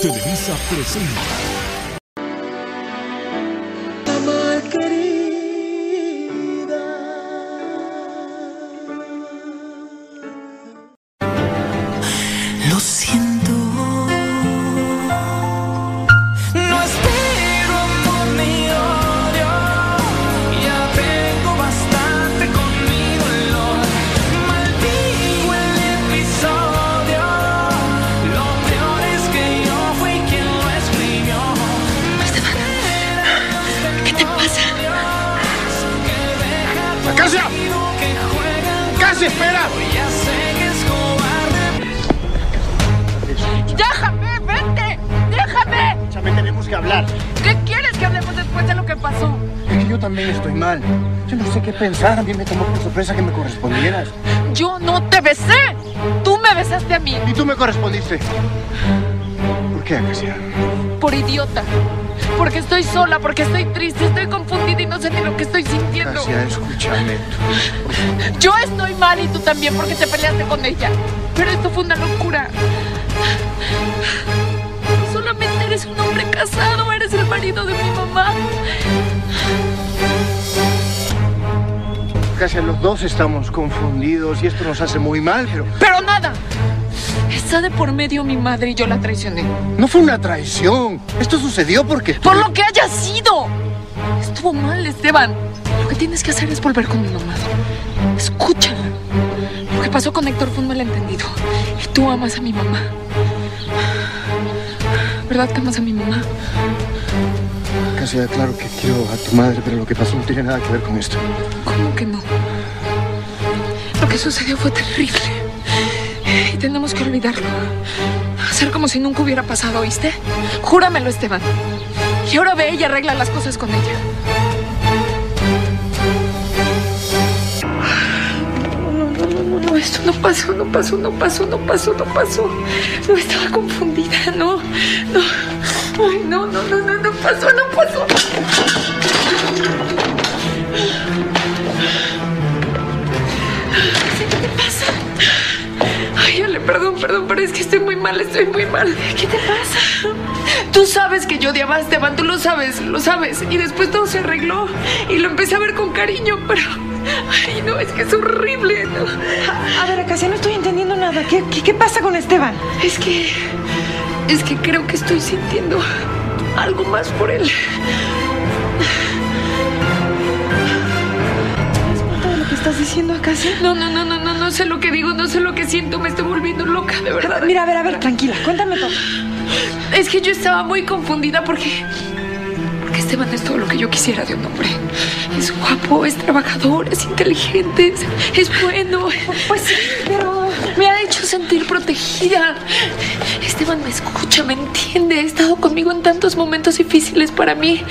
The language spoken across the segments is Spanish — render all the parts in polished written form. Televisa presenta. Mamá querida, lo siento. ¡Acacia! ¡Acacia, espera! ¡Déjame, vete! ¡Déjame! Chame, tenemos que hablar. ¿Qué quieres que hablemos después de lo que pasó? Es que yo también estoy mal. Yo no sé qué pensar. A mí me tomó por sorpresa que me correspondieras. ¡Yo no te besé! ¡Tú me besaste a mí! Y tú me correspondiste. ¿Por qué, Acacia? Por idiota. Porque estoy sola, porque estoy triste, estoy confundida y no sé ni lo que estoy sintiendo. Acacia, escúchame. Yo estoy mal y tú también porque te peleaste con ella. Pero esto fue una locura. Solamente eres un hombre casado, eres el marido de mi mamá. Acacia, los dos estamos confundidos y esto nos hace muy mal, pero... ¡Pero nada! Está de por medio mi madre y yo la traicioné. No fue una traición. Esto sucedió porque... ¡Por lo que haya sido! Estuvo mal, Esteban. Lo que tienes que hacer es volver con mi mamá. Escúchala. Lo que pasó con Héctor fue un malentendido. Y tú amas a mi mamá. ¿Verdad que amas a mi mamá? Casi claro que quiero a tu madre, pero lo que pasó no tiene nada que ver con esto. ¿Cómo que no? Lo que sucedió fue terrible. Y tenemos que olvidarlo. Hacer como si nunca hubiera pasado, ¿oíste? Júramelo, Esteban. Y ahora ve y arregla las cosas con ella. No, esto no pasó. No estaba confundida, no. Ay, no pasó. ¿Qué te pasa? Ay, Ale, perdón, pero es que estoy muy mal. ¿Qué te pasa? Tú sabes que yo odiaba a Esteban, tú lo sabes. Y después todo se arregló y lo empecé a ver con cariño, pero... Ay, no, es que es horrible. No. A ver, Acacia, no estoy entendiendo nada. ¿Qué pasa con Esteban? Es que creo que estoy sintiendo algo más por él. ¿Estás diciendo, Acacia? No sé lo que digo, no sé lo que siento, me estoy volviendo loca, de verdad. Mira, a ver, tranquila, cuéntame todo. Es que yo estaba muy confundida porque Esteban es todo lo que yo quisiera de un hombre. Es guapo, es trabajador, es inteligente, es bueno. Pues sí, pero me ha hecho sentir protegida. Esteban me escucha, me entiende, ha estado conmigo en tantos momentos difíciles para mí.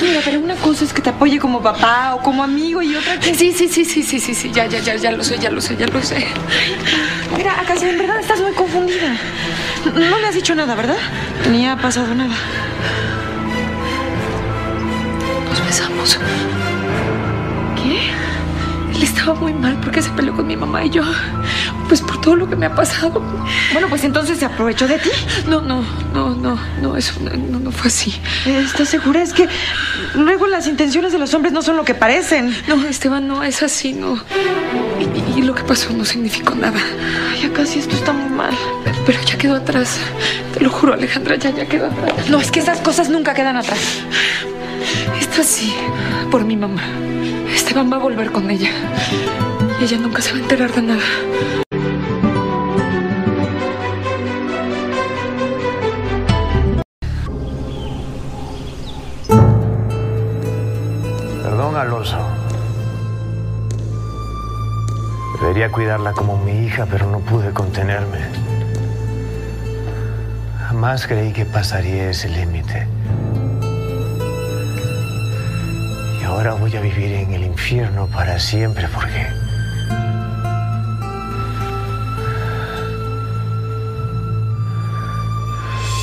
Mira, pero una cosa es que te apoye como papá o como amigo y otra que... Sí, ya lo sé. Mira, Acacia, en verdad estás muy confundida. No le has dicho nada, ¿verdad? Ni ha pasado nada. Nos besamos. ¿Qué? Él estaba muy mal porque se peleó con mi mamá y yo... Pues por todo lo que me ha pasado. Bueno, pues entonces se aprovechó de ti. No, eso no fue así. ¿Estás segura? Es que luego las intenciones de los hombres no son lo que parecen. No, Esteban, no es así, no. Y lo que pasó no significó nada. Ay, Acacia, esto está muy mal. Pero ya quedó atrás. Te lo juro, Alejandra, ya quedó atrás. No, es que esas cosas nunca quedan atrás. Esto sí, por mi mamá. Esteban va a volver con ella. Y ella nunca se va a enterar de nada. Alonso, debería cuidarla como mi hija, pero no pude contenerme. Jamás creí que pasaría ese límite. Y ahora voy a vivir en el infierno para siempre porque...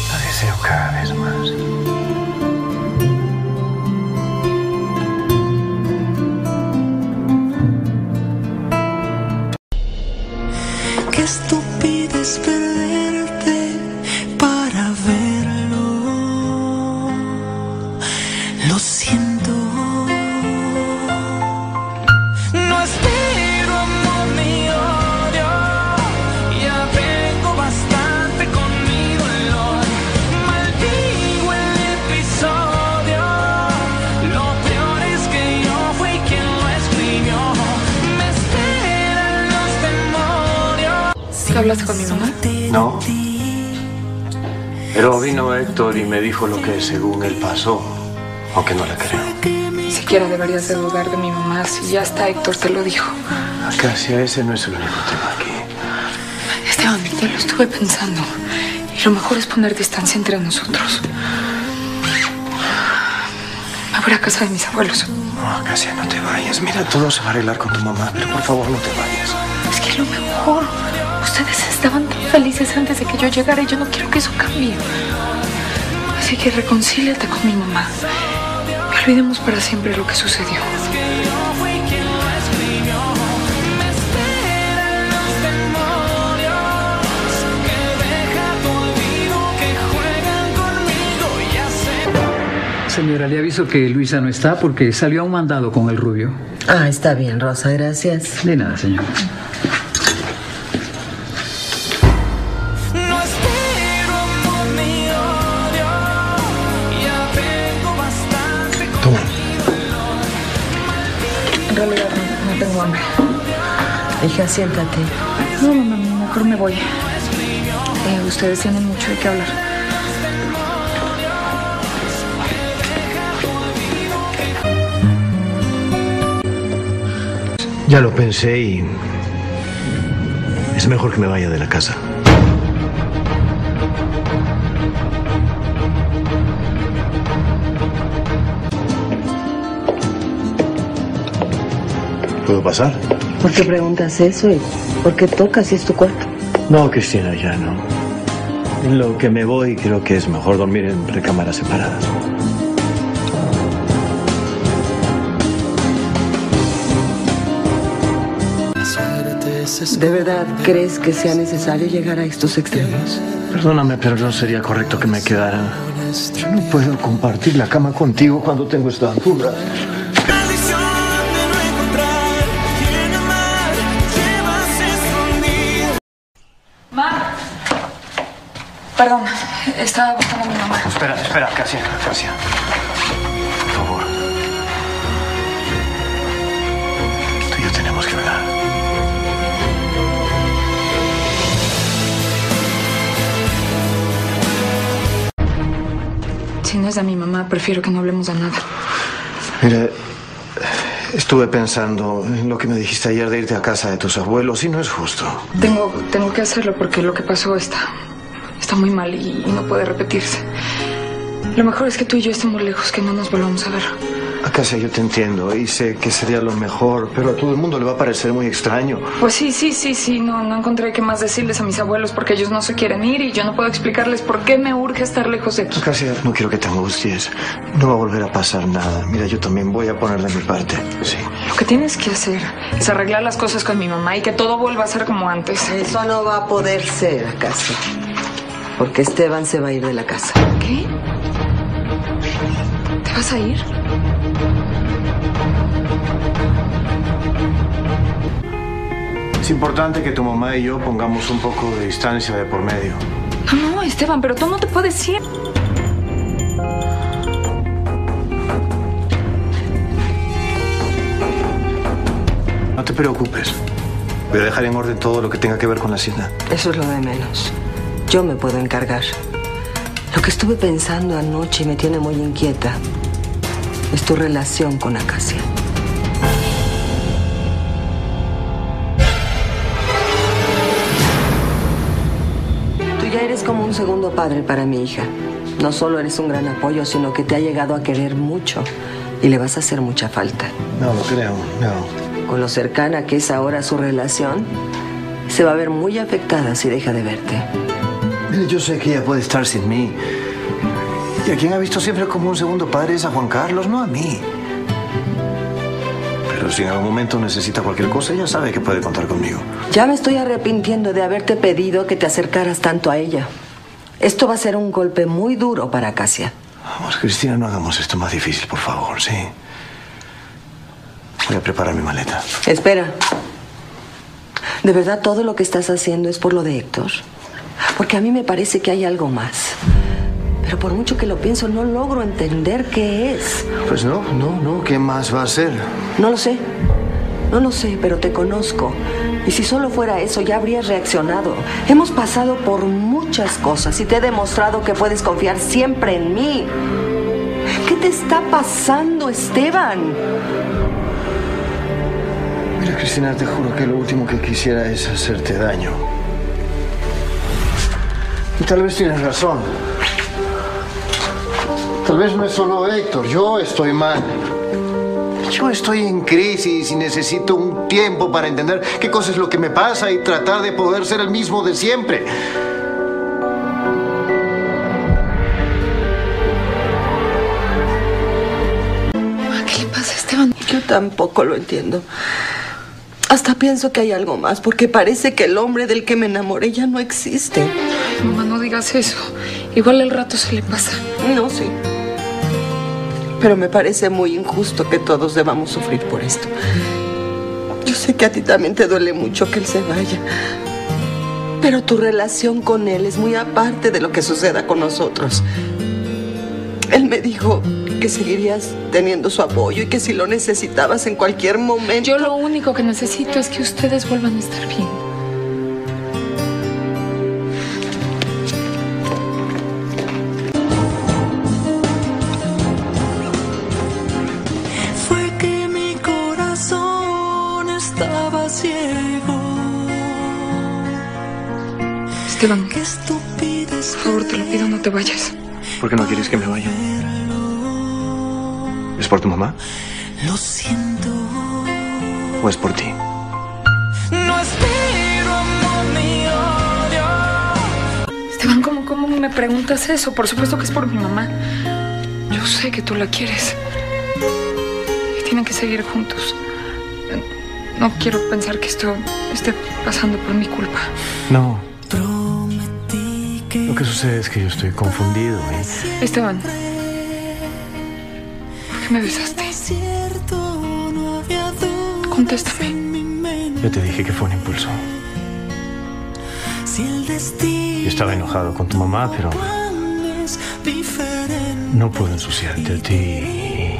la deseo cada vez más. Estúpido es perderte para ver. hablaste con mi mamá? No. Pero vino Héctor y me dijo lo que según él pasó, aunque no la creo. Siquiera deberías de dudar de mi mamá, si ya está Héctor te lo dijo. Acacia, ese no es el único tema aquí. Esteban, te lo estuve pensando. Y lo mejor es poner distancia entre nosotros. Me voy a casa de mis abuelos. No, Acacia, no te vayas. Mira, todo se va a arreglar con tu mamá, pero por favor no te vayas. Es que lo mejor... Ustedes estaban tan felices antes de que yo llegara y yo no quiero que eso cambie. Así que reconcíliate con mi mamá. Olvidemos para siempre lo que sucedió. Señora, le aviso que Luisa no está porque salió a un mandado con el rubio. Ah, está bien, Rosa, gracias. De nada, señora. Hija, siéntate. No, mamá, mejor me voy. Ustedes tienen mucho de qué hablar. Ya lo pensé y... es mejor que me vaya de la casa. ¿Puedo pasar? ¿Por qué preguntas eso y por qué tocas si es tu cuarto? No, Cristina, ya no. En lo que me voy creo que es mejor dormir en recámaras separadas. ¿De verdad crees que sea necesario llegar a estos extremos? Perdóname, pero no sería correcto que me quedara. Yo no puedo compartir la cama contigo cuando tengo esta altura. Perdón, estaba buscando a mi mamá. Espera, Acacia. Por favor. Tú y yo tenemos que hablar. Si no es de mi mamá, prefiero que no hablemos de nada. Mira, estuve pensando en lo que me dijiste ayer de irte a casa de tus abuelos y no es justo. Tengo que hacerlo porque lo que pasó está muy mal y no puede repetirse. Lo mejor es que tú y yo estemos lejos, que no nos volvamos a ver. Acacia, yo te entiendo y sé que sería lo mejor, pero a todo el mundo le va a parecer muy extraño. Pues sí, no encontré qué más decirles a mis abuelos porque ellos no se quieren ir y yo no puedo explicarles por qué me urge estar lejos de aquí. Acacia, no quiero que te angusties, no va a volver a pasar nada. Mira, yo también voy a poner de mi parte, sí. Lo que tienes que hacer es arreglar las cosas con mi mamá y que todo vuelva a ser como antes. Eso no va a poder ser, Acacia. Porque Esteban se va a ir de la casa. ¿Qué? ¿Te vas a ir? Es importante que tu mamá y yo pongamos un poco de distancia de por medio. No, Esteban, pero tú no te puedes ir. No te preocupes. Voy a dejar en orden todo lo que tenga que ver con la hacienda. Eso es lo de menos. Yo me puedo encargar. Lo que estuve pensando anoche y me tiene muy inquieta es tu relación con Acacia. Tú ya eres como un segundo padre para mi hija. No solo eres un gran apoyo, sino que te ha llegado a querer mucho y le vas a hacer mucha falta. No lo creo, no. Con lo cercana que es ahora su relación, se va a ver muy afectada si deja de verte. Yo sé que ella puede estar sin mí. Y a quien ha visto siempre como un segundo padre es a Juan Carlos, no a mí. Pero si en algún momento necesita cualquier cosa, ella sabe que puede contar conmigo. Ya me estoy arrepintiendo de haberte pedido que te acercaras tanto a ella. Esto va a ser un golpe muy duro para Acacia. Vamos, Cristina, no hagamos esto más difícil, por favor, ¿sí? Voy a preparar mi maleta. Espera. ¿De verdad todo lo que estás haciendo es por lo de Héctor? Porque a mí me parece que hay algo más. Pero por mucho que lo pienso, no logro entender qué es. Pues no, ¿qué más va a ser? No lo sé, pero te conozco. Y si solo fuera eso, ya habrías reaccionado. Hemos pasado por muchas cosas y te he demostrado que puedes confiar siempre en mí. ¿Qué te está pasando, Esteban? Mira, Cristina, te juro que lo último que quisiera es hacerte daño. Y tal vez tienes razón. Tal vez no es solo Héctor, yo estoy mal. Yo estoy en crisis y necesito un tiempo para entender qué cosa es lo que me pasa y tratar de poder ser el mismo de siempre. ¿Qué le pasa a Esteban? Yo tampoco lo entiendo. Hasta pienso que hay algo más, porque parece que el hombre del que me enamoré ya no existe. Ay, mamá, no digas eso. Igual el rato se le pasa. No, sí. Pero me parece muy injusto que todos debamos sufrir por esto. Yo sé que a ti también te duele mucho que él se vaya. Pero tu relación con él es muy aparte de lo que suceda con nosotros. Él me dijo que seguirías teniendo su apoyo y que si lo necesitabas en cualquier momento... Yo lo único que necesito es que ustedes vuelvan a estar bien. Esteban, por favor, te lo pido, no te vayas. ¿Por qué no quieres que me vaya? ¿Es por tu mamá? Lo siento. ¿O es por ti? No aspiro amor ni odio. Esteban, ¿cómo me preguntas eso? Por supuesto que es por mi mamá. Yo sé que tú la quieres. Y tienen que seguir juntos. No quiero pensar que esto esté pasando por mi culpa. No. Lo que sucede es que yo estoy confundido, ¿eh? Esteban, ¿por qué me besaste? Contéstame. Yo te dije que fue un impulso. Yo estaba enojado con tu mamá, pero no puedo ensuciarte a ti.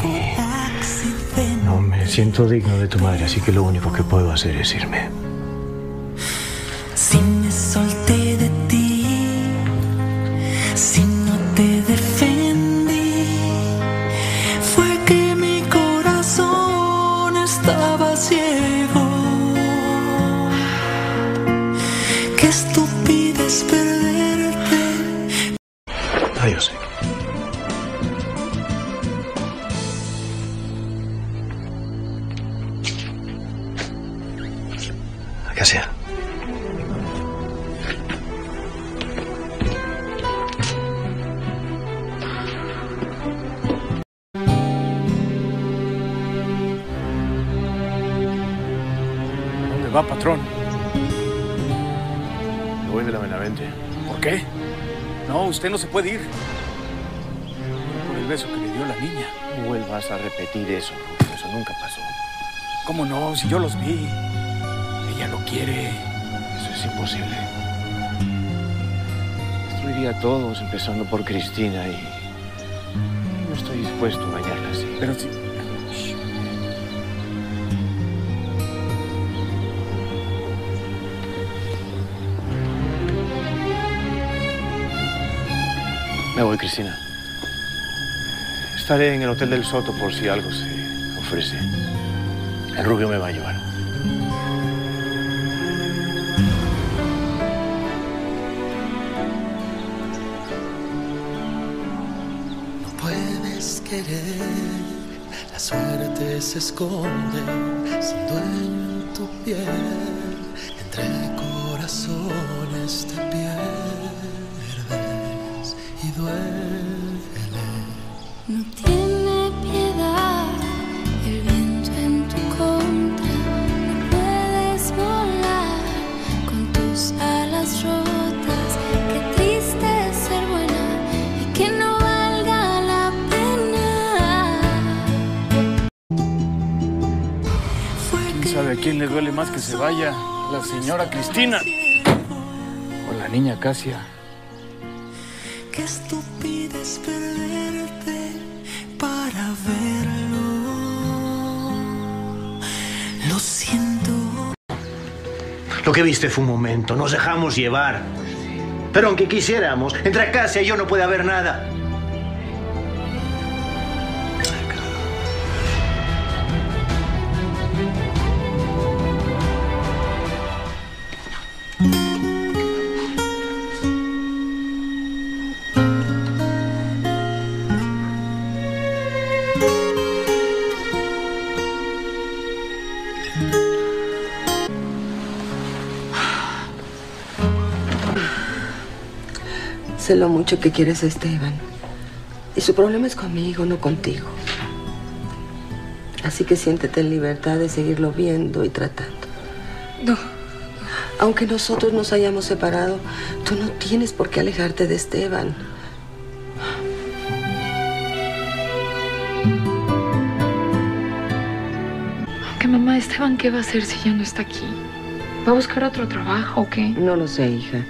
No me siento digno de tu madre, así que lo único que puedo hacer es irme. Si me solté de ti, si no te defendí, fue que mi corazón estaba ciego. Qué estúpido es perderte. Adiós. Acacia. Va, patrón. Me voy de la Benavente. ¿Por qué? No, usted no se puede ir. Por el beso que le dio la niña. No vuelvas a repetir eso. Eso nunca pasó. ¿Cómo no? Si yo los vi. Ella lo quiere. Eso es imposible. Destruiría a todos, empezando por Cristina, y no estoy dispuesto a bañarla así. Pero si... Me voy, Cristina. Estaré en el Hotel del Soto por si algo se ofrece. El rubio me va a llevar. No puedes querer, la suerte se esconde sin dueño en tu piel, entre corazones te pierdes. Y duele. No tiene piedad el viento en tu contra. No puedes volar con tus alas rotas. Qué triste es ser buena y que no valga la pena. ¿Quién sabe a quién le duele más que se vaya? La señora Cristina o la niña Acacia. Qué estúpido es perderte para verlo. Lo siento. Lo que viste fue un momento, nos dejamos llevar. Pero aunque quisiéramos, entre Acacia y yo no puede haber nada. Sé lo mucho que quieres a Esteban. Y su problema es conmigo, no contigo. Así que siéntete en libertad de seguirlo viendo y tratando. No. Aunque nosotros nos hayamos separado, tú no tienes por qué alejarte de Esteban. Aunque mamá, Esteban, ¿qué va a hacer si ya no está aquí? ¿Va a buscar otro trabajo o qué? No lo sé, hija.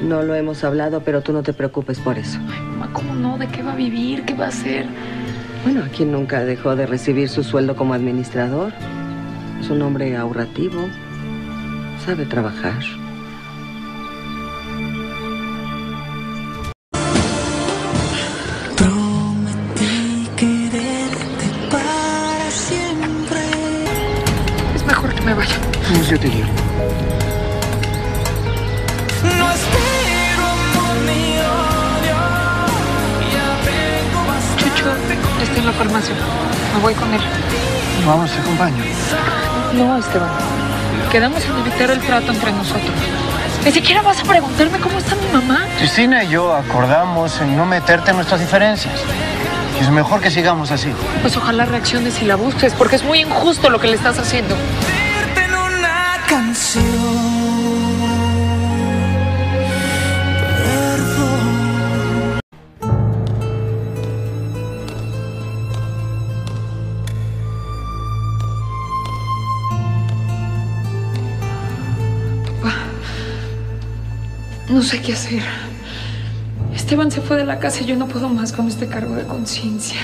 No lo hemos hablado, pero tú no te preocupes por eso. Ay, mamá, ¿cómo no? ¿De qué va a vivir? ¿Qué va a hacer? Bueno, aquí nunca dejó de recibir su sueldo como administrador. Es un hombre ahorrativo. Sabe trabajar. Prometí quererte para siempre. Es mejor que me vaya. No, yo te quiero. Está en la farmacia. Me voy con él. Vamos, te acompaño. No, Esteban. Quedamos en evitar el trato entre nosotros. Ni siquiera vas a preguntarme cómo está mi mamá. Cristina y yo acordamos en no meterte en nuestras diferencias. Y es mejor que sigamos así. Pues ojalá reacciones y la busques, porque es muy injusto lo que le estás haciendo. Una canción. No sé qué hacer. Esteban se fue de la casa y yo no puedo más con este cargo de conciencia.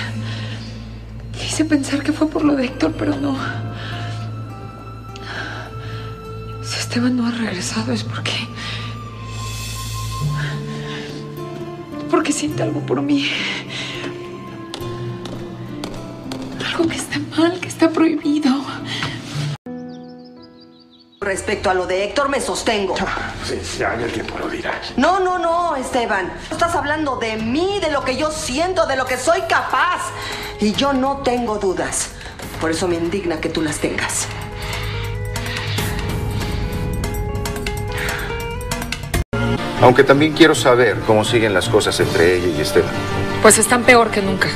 Quise pensar que fue por lo de Héctor, pero no. Si Esteban no ha regresado es porque... porque siente algo por mí. Algo que está mal, que está prohibido. Respecto a lo de Héctor, me sostengo. Ya el tiempo lo dirá. No, no, no, Esteban. Estás hablando de mí, de lo que yo siento, de lo que soy capaz. Y yo no tengo dudas. Por eso me indigna que tú las tengas. Aunque también quiero saber cómo siguen las cosas entre ella y Esteban. Pues están peor que nunca.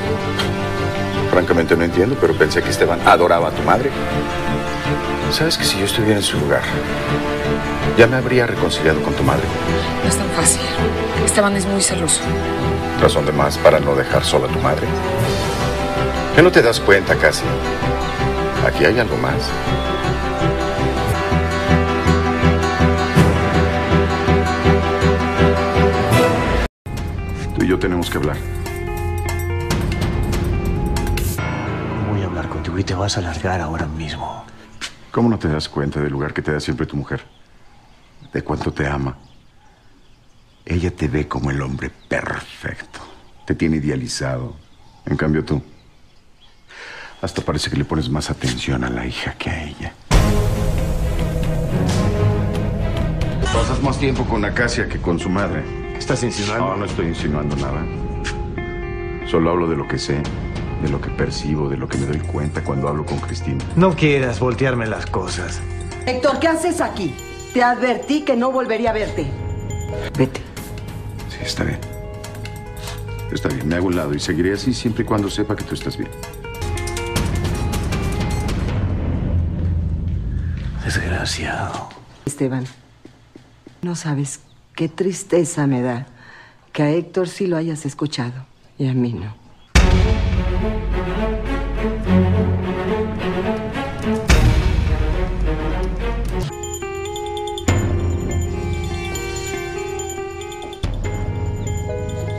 Francamente no entiendo, pero pensé que Esteban adoraba a tu madre. ¿Sabes que si yo estuviera en su lugar, ya me habría reconciliado con tu madre? No es tan fácil. Esteban es muy celoso. Razón de más para no dejar sola a tu madre. ¿Qué no te das cuenta, Casi? Aquí hay algo más. Tú y yo tenemos que hablar. Voy a hablar contigo y te vas a largar ahora mismo. ¿Cómo no te das cuenta del lugar que te da siempre tu mujer? De cuánto te ama. Ella te ve como el hombre perfecto. Te tiene idealizado. En cambio tú, hasta parece que le pones más atención a la hija que a ella. Pasas más tiempo con Acacia que con su madre. ¿Estás insinuando? No, no estoy insinuando nada. Solo hablo de lo que sé. De lo que percibo, de lo que me doy cuenta cuando hablo con Cristina. No quieras voltearme las cosas. Héctor, ¿qué haces aquí? Te advertí que no volvería a verte. Vete. Sí, está bien. Está bien, me hago un lado y seguiré así siempre y cuando sepa que tú estás bien. Desgraciado. Esteban, no sabes qué tristeza me da que a Héctor sí lo hayas escuchado y a mí no.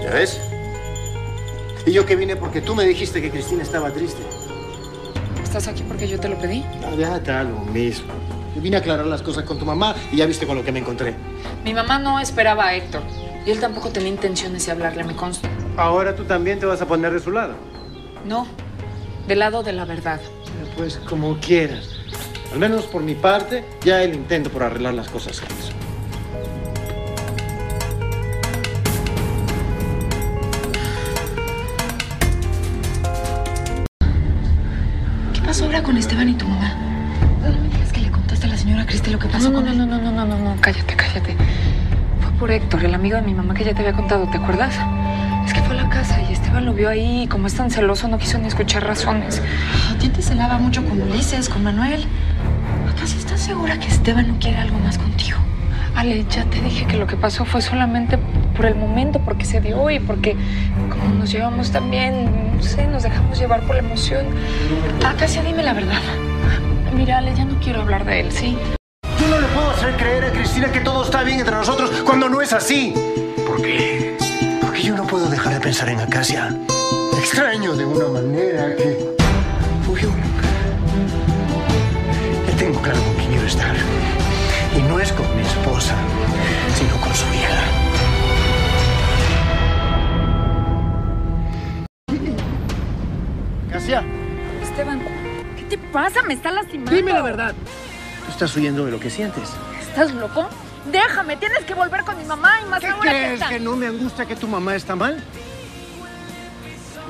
¿Ya ves? Y yo que vine porque tú me dijiste que Cristina estaba triste. ¿Estás aquí porque yo te lo pedí? Ya da lo mismo. Vine a aclarar las cosas con tu mamá y ya viste con lo que me encontré. Mi mamá no esperaba a Héctor. Y él tampoco tenía intenciones de hablarle, me consta. ¿Ahora tú también te vas a poner de su lado? No, del lado de la verdad. Pues como quieras. Al menos por mi parte, ya el intento por arreglar las cosas se hizo. ¿Qué pasó ahora con Esteban y tu mamá? No me digas que le contaste a la señora Cristi lo que pasó con él. No, cállate, cállate. Fue por Héctor, el amigo de mi mamá que ya te había contado, ¿te acuerdas? Es que fue a la casa y Esteban lo vio ahí y como es tan celoso no quiso ni escuchar razones. A ti te celaba mucho con Ulises, con Manuel. ¿Acaso estás segura que Esteban no quiere algo más contigo? Ale, ya te dije que lo que pasó fue solamente por el momento, porque se dio y porque como nos llevamos tan bien, no sé, nos dejamos llevar por la emoción. Acacia, dime la verdad. Mira, Ale, ya no quiero hablar de él, ¿sí? Yo no le puedo hacer creer a Cristina que todo está bien entre nosotros cuando no es así. ¿Por qué? Yo no puedo dejar de pensar en Acacia. Extraño de una manera que... Uy, ya tengo claro con quién quiero estar. Y no es con mi esposa, sino con su hija. Acacia. Esteban, ¿qué te pasa? Me está lastimando. Dime la verdad. Tú estás huyendo de lo que sientes. ¿Estás loco? Déjame, tienes que volver con mi mamá y más ahora que está. ¿Qué crees que no me angustia que tu mamá está mal?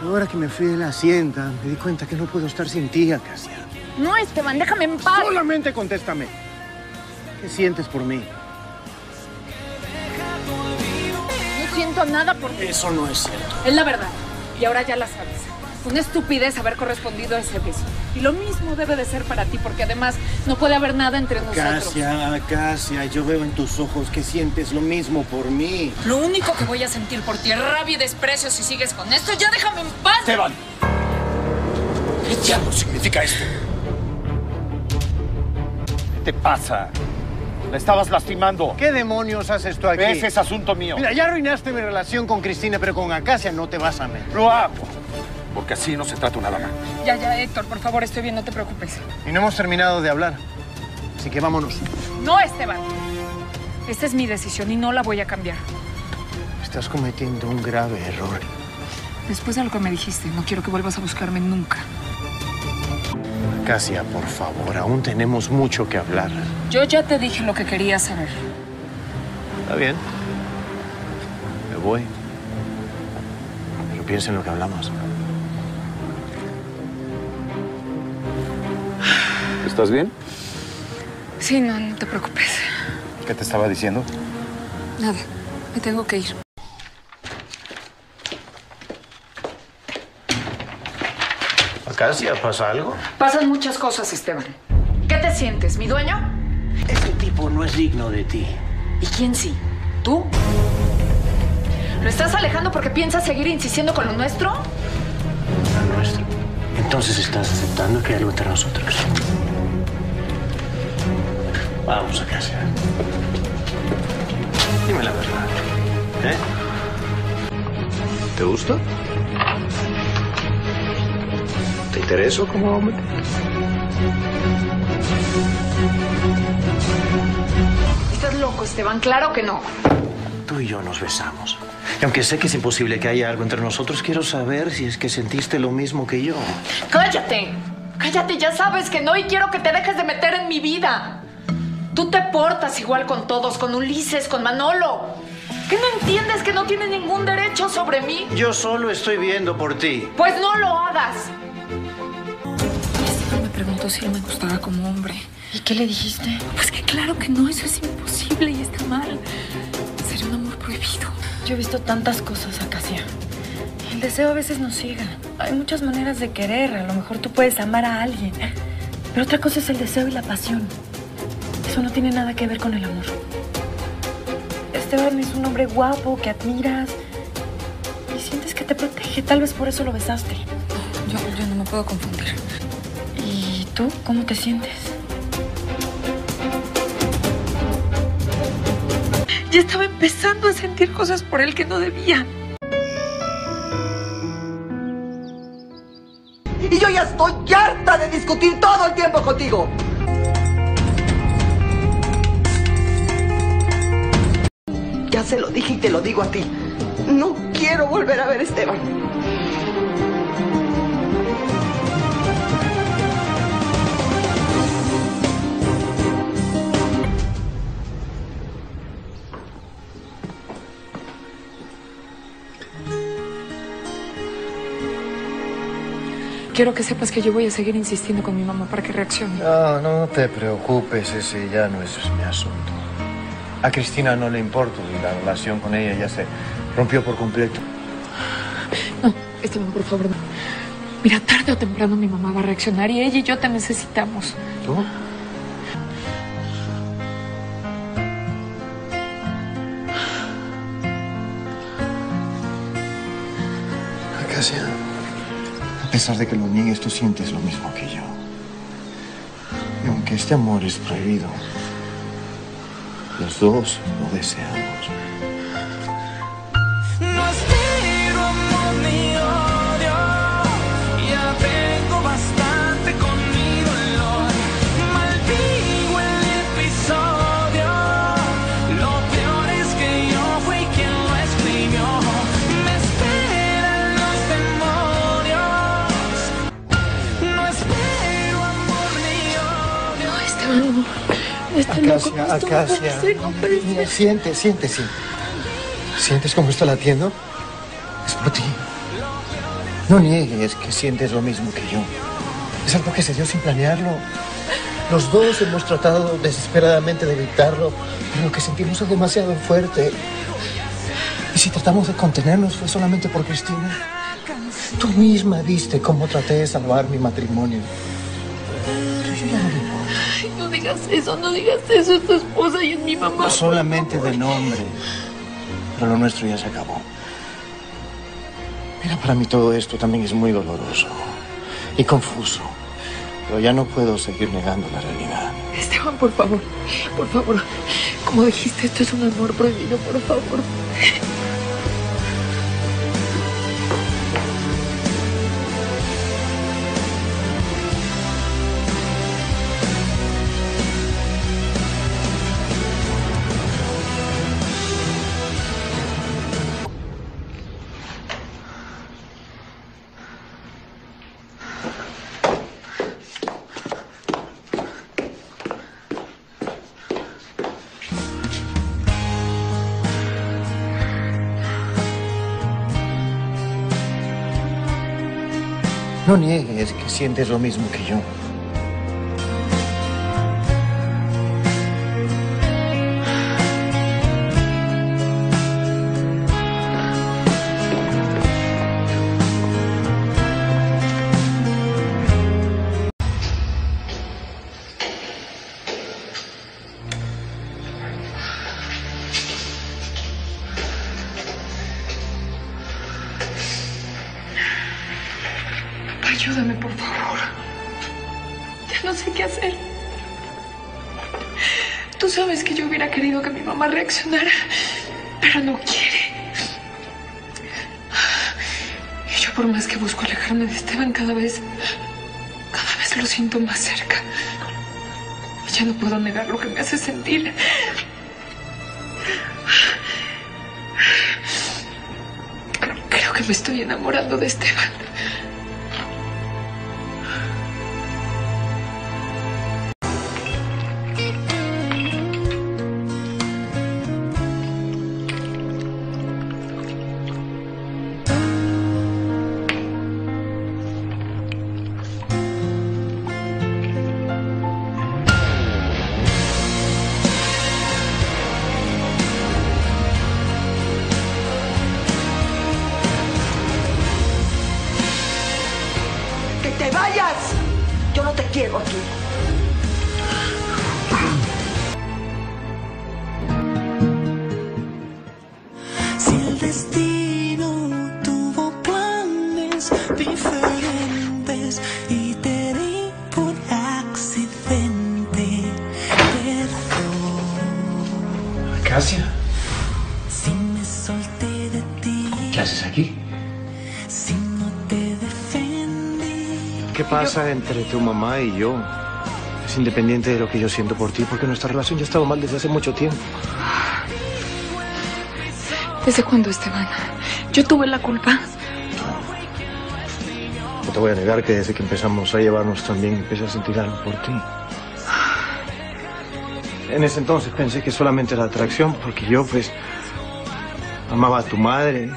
Ahora que me fui de la hacienda, me di cuenta que no puedo estar sin ti, Acacia. No, Esteban, déjame en paz. Solamente contéstame. ¿Qué sientes por mí? No siento nada por ti. Eso no es cierto. Es la verdad. Y ahora ya la sabes. Fue una estupidez haber correspondido a ese beso. Y lo mismo debe de ser para ti, porque además no puede haber nada entre nosotros. Acacia, yo veo en tus ojos que sientes lo mismo por mí. Lo único que voy a sentir por ti es rabia y desprecio si sigues con esto. ¡Ya déjame en paz! Esteban, ¿qué diablo significa esto? ¿Qué te pasa? La estabas lastimando. ¿Qué demonios haces tú aquí? Ese es asunto mío. Mira, ya arruinaste mi relación con Cristina, pero con Acacia no te vas a meter. Lo hago. Porque así no se trata una dama. Ya, Héctor, por favor, estoy bien, no te preocupes. Y no hemos terminado de hablar, así que vámonos. No, Esteban. Esta es mi decisión y no la voy a cambiar. Estás cometiendo un grave error. Después de lo que me dijiste, no quiero que vuelvas a buscarme nunca. Acacia, por favor, aún tenemos mucho que hablar. Yo ya te dije lo que quería saber. Está bien. Me voy. Pero piensa en lo que hablamos. ¿Estás bien? Sí, no te preocupes. ¿Qué te estaba diciendo? Nada, me tengo que ir. ¿Acacia, pasa algo? Pasan muchas cosas, Esteban. ¿Qué te sientes, mi dueño? Este tipo no es digno de ti. ¿Y quién sí? ¿Tú? ¿Lo estás alejando porque piensas seguir insistiendo con lo nuestro? Lo nuestro. Entonces estás aceptando que hay algo entre nosotros. Vamos, Acacia. Dime la verdad. ¿Eh? ¿Te gusta? ¿Te intereso como hombre? ¿Estás loco, Esteban? Claro que no. Tú y yo nos besamos. Y aunque sé que es imposible que haya algo entre nosotros, quiero saber si es que sentiste lo mismo que yo. ¡Cállate! ¡Cállate! Ya sabes que no y quiero que te dejes de meter en mi vida. Tú te portas igual con todos, con Ulises, con Manolo. ¿Qué no entiendes que no tienes ningún derecho sobre mí? Yo solo estoy viendo por ti. ¡Pues no lo hagas! Esteban me preguntó si él me gustaba como hombre. ¿Y qué le dijiste? Pues que claro que no, eso es imposible y está mal. Sería un amor prohibido. Yo he visto tantas cosas, Acacia. El deseo a veces nos ciega. Hay muchas maneras de querer. A lo mejor tú puedes amar a alguien. Pero otra cosa es el deseo y la pasión. Eso no tiene nada que ver con el amor. Esteban es un hombre guapo que admiras y sientes que te protege. Tal vez por eso lo besaste. Yo no me puedo confundir. ¿Y tú? ¿Cómo te sientes? Ya estaba empezando a sentir cosas por él que no debía. Y yo ya estoy harta de discutir todo el tiempo contigo. se lo dije y te lo digo a ti. No quiero volver a ver a Esteban. Quiero que sepas que yo voy a seguir insistiendo con mi mamá para que reaccione. Ah, no te preocupes, ese ya no es mi asunto. A Cristina no le importo y la relación con ella ya se rompió por completo. No, Esteban, por favor. Mira, tarde o temprano mi mamá va a reaccionar y ella y yo te necesitamos. ¿Tú? Acacia. A pesar de que lo niegues, tú sientes lo mismo que yo. Y aunque este amor es prohibido, los dos lo deseamos. No aspiro amor ni odio, ya tengo bastante con mi dolor. Maldigo el episodio, lo peor es que yo fui quien lo escribió. Me esperan los demonios. No aspiro amor ni odio. No, Acacia, siente. ¿Sientes cómo está latiendo? Es por ti. No niegues que sientes lo mismo que yo. Es algo que se dio sin planearlo. Los dos hemos tratado desesperadamente de evitarlo, pero lo que sentimos es demasiado fuerte. Y si tratamos de contenernos fue solamente por Cristina. Tú misma viste cómo traté de salvar mi matrimonio. Pero yo ya no le... No digas eso, es tu esposa y es mi mamá. No solamente de nombre, pero lo nuestro ya se acabó. Mira, para mí todo esto también es muy doloroso y confuso, pero ya no puedo seguir negando la realidad. Esteban, por favor, como dijiste, esto es un amor prohibido, por favor. No niegues que sientes lo mismo que yo. Ayúdame, por favor. Ya no sé qué hacer. Tú sabes que yo hubiera querido que mi mamá reaccionara, pero no quiere. Y yo, por más que busco alejarme de Esteban, cada vez lo siento más cerca. Y ya no puedo negar lo que me hace sentir. Creo que me estoy enamorando de Esteban. Yo no te quiero aquí. Si el destino tuvo planes diferentes y te di por accidente, perdón. Acacia. Si me solté de ti. ¿Qué haces aquí? ¿Qué pasa entre tu mamá y yo? Es independiente de lo que yo siento por ti, porque nuestra relación ya estaba mal desde hace mucho tiempo. ¿Desde cuándo, Esteban? Yo tuve la culpa. No te voy a negar que desde que empezamos a llevarnos también empecé a sentir algo por ti. En ese entonces pensé que solamente era atracción porque yo, pues, amaba a tu madre.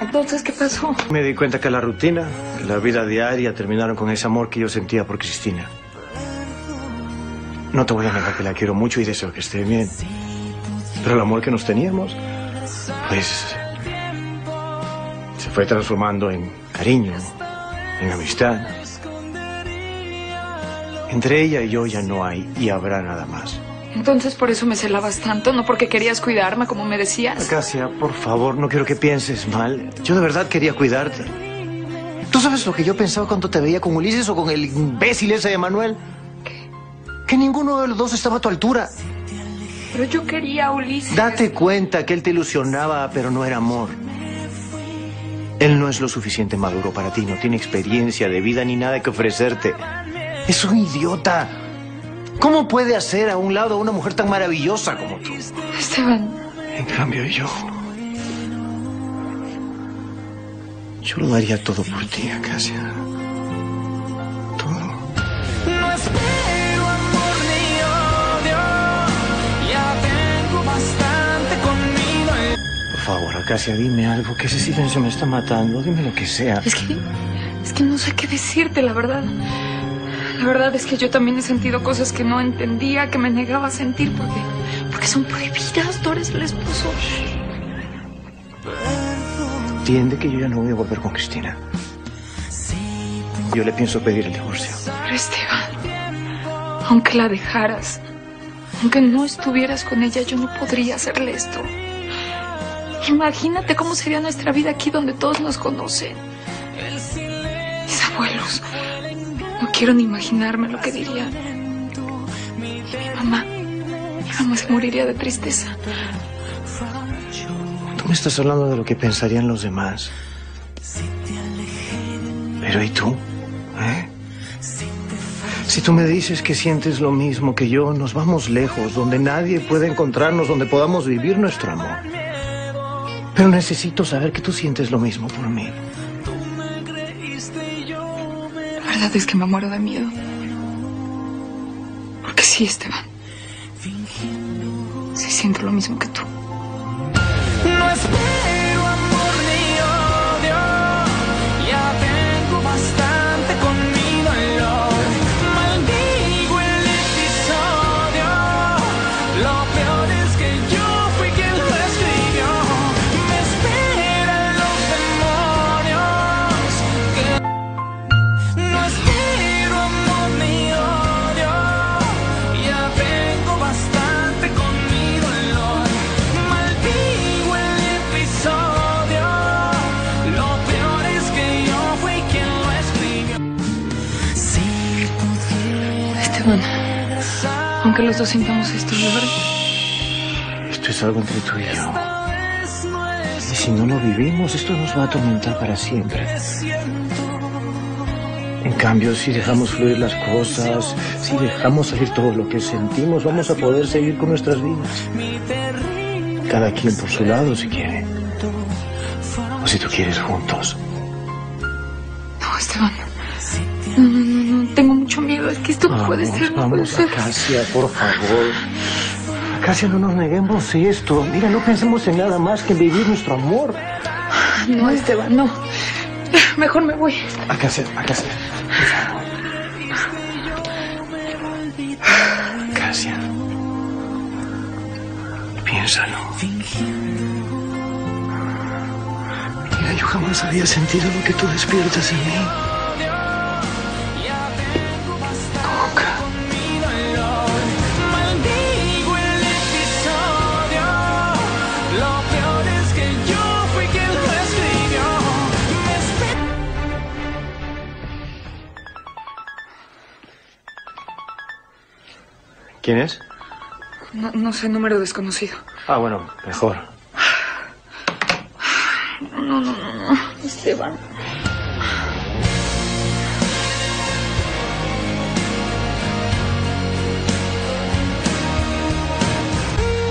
Entonces, ¿qué pasó? Me di cuenta que la rutina, la vida diaria terminaron con ese amor que yo sentía por Cristina. No te voy a negar que la quiero mucho y deseo que esté bien. Pero el amor que nos teníamos, pues, se fue transformando en cariño, en amistad. Entre ella y yo ya no hay y habrá nada más. Entonces por eso me celabas tanto, no porque querías cuidarme como me decías. Acacia, por favor, no quiero que pienses mal. Yo de verdad quería cuidarte. ¿Tú sabes lo que yo pensaba cuando te veía con Ulises o con el imbécil ese de Manuel? ¿Qué? Que ninguno de los dos estaba a tu altura. Pero yo quería a Ulises. Date cuenta que él te ilusionaba, pero no era amor. Él no es lo suficiente maduro para ti, no tiene experiencia de vida ni nada que ofrecerte. Es un idiota. ¿Cómo puede hacer a un lado a una mujer tan maravillosa como tú? Esteban. En cambio yo... yo lo daría todo por ti, Acacia. Todo. No espero amor ni odio. Ya tengo bastante conmigo. Por favor, Acacia, dime algo, que ese silencio me está matando. Dime lo que sea. Es que no sé qué decirte, la verdad. La verdad es que yo también he sentido cosas que no entendía, que me negaba a sentir porque son prohibidas. Tú eres el esposo. Entiende que yo ya no voy a volver con Cristina. Yo le pienso pedir el divorcio. Pero Esteban, aunque la dejaras, aunque no estuvieras con ella, yo no podría hacerle esto. Imagínate cómo sería nuestra vida aquí donde todos nos conocen. Mis abuelos... no quiero ni imaginarme lo que diría. Mi mamá se moriría de tristeza. Tú me estás hablando de lo que pensarían los demás. Pero ¿y tú? ¿Eh? Si tú me dices que sientes lo mismo que yo, nos vamos lejos, donde nadie puede encontrarnos, donde podamos vivir nuestro amor. Pero necesito saber que tú sientes lo mismo por mí. La verdad es que me muero de miedo. Porque sí, Esteban. Sí siento lo mismo que tú. No espero amor ni odio. Ya tengo bastante con mi dolor. Maldigo el episodio. Lo peor es que yo fui quien lo escribió. Me esperan los demonios. Bueno, aunque los dos sintamos esto, ¿no? Esto es algo entre tú y yo. Y si no lo vivimos, esto nos va a atormentar para siempre. En cambio, si dejamos fluir las cosas, si dejamos salir todo lo que sentimos, vamos a poder seguir con nuestras vidas. Cada quien por su lado, si quiere. O si tú quieres, juntos. No, Esteban. No, tengo mucho miedo, es que esto puede ser... Vamos, Acacia, por favor. Acacia, no nos neguemos esto. Mira, no pensemos en nada más que vivir nuestro amor. No, Esteban, no. Mejor me voy. Acacia, Acacia. Acacia. Piénsalo. Mira, yo jamás había sentido lo que tú despiertas en mí. ¿Quién es? No sé, número desconocido. Ah, bueno, mejor. No, Esteban.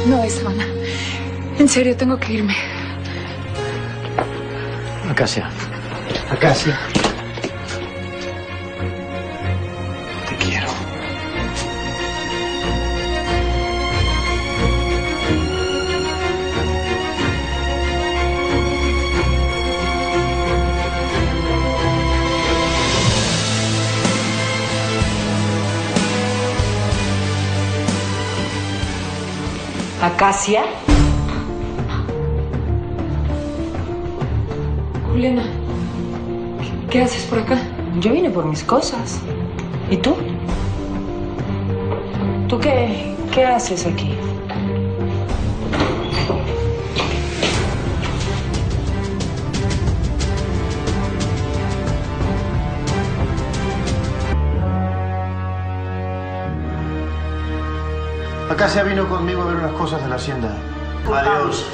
No, Esteban. En serio, tengo que irme. Acacia. Acacia. Te quiero. Acacia. Juliana, ¿qué haces por acá? Yo vine por mis cosas. ¿Y tú? ¿Tú qué haces aquí? Acacia vino conmigo a ver unas cosas de la hacienda. Adiós.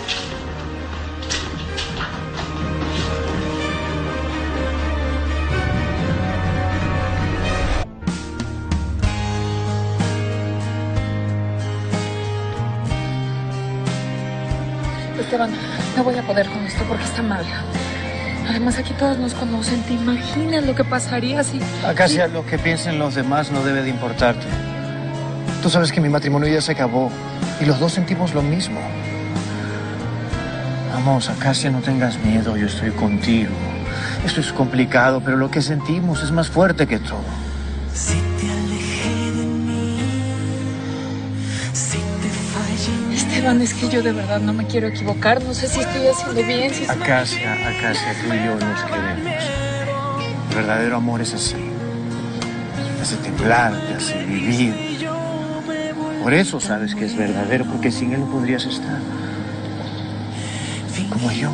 Esteban, no voy a poder con esto porque está mal. Además, aquí todos nos conocen. ¿Te imaginas lo que pasaría si...? Acacia, lo que piensen los demás no debe de importarte. Tú sabes que mi matrimonio ya se acabó y los dos sentimos lo mismo. Vamos, Acacia, no tengas miedo. Yo estoy contigo. Esto es complicado, pero lo que sentimos es más fuerte que todo. Si te alejé de mí, si te fallé... Esteban, es que yo de verdad no me quiero equivocar. No sé si estoy haciendo bien. Si Acacia, Acacia, tú y yo nos queremos. El verdadero amor es así. Te hace temblar, te hace vivir. Por eso sabes que es verdadero, porque sin él no podrías estar. Como yo,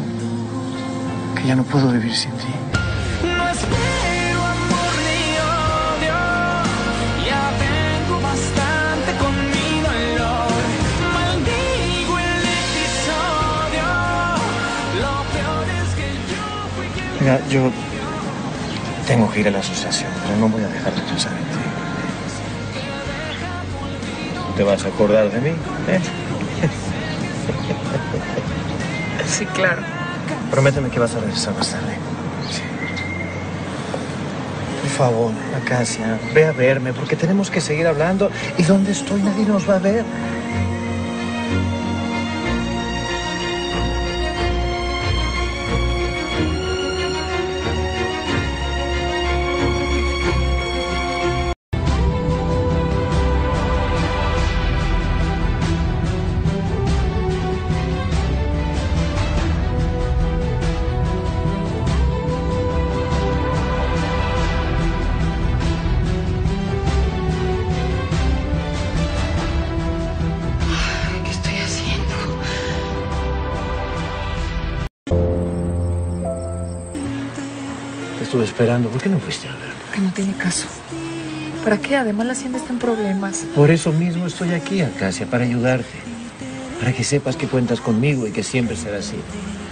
que ya no puedo vivir sin ti. No espero amor ni odio, ya tengo bastante con mi dolor. Maldigo el episodio, lo peor es que yo fui quien... Mira, yo tengo que ir a la asociación, pero no voy a dejar de pensar en ti. ¿Te vas a acordar de mí? ¿Eh? Sí, claro. Prométeme que vas a regresar más tarde. Sí. Por favor, Acacia, ve a verme, porque tenemos que seguir hablando. Y donde estoy nadie nos va a ver. Estuve esperando. ¿Por qué no fuiste a verlo? Porque no tiene caso. ¿Para qué? Además la hacienda está en problemas. Por eso mismo estoy aquí, Acacia, para ayudarte. Para que sepas que cuentas conmigo y que siempre será así.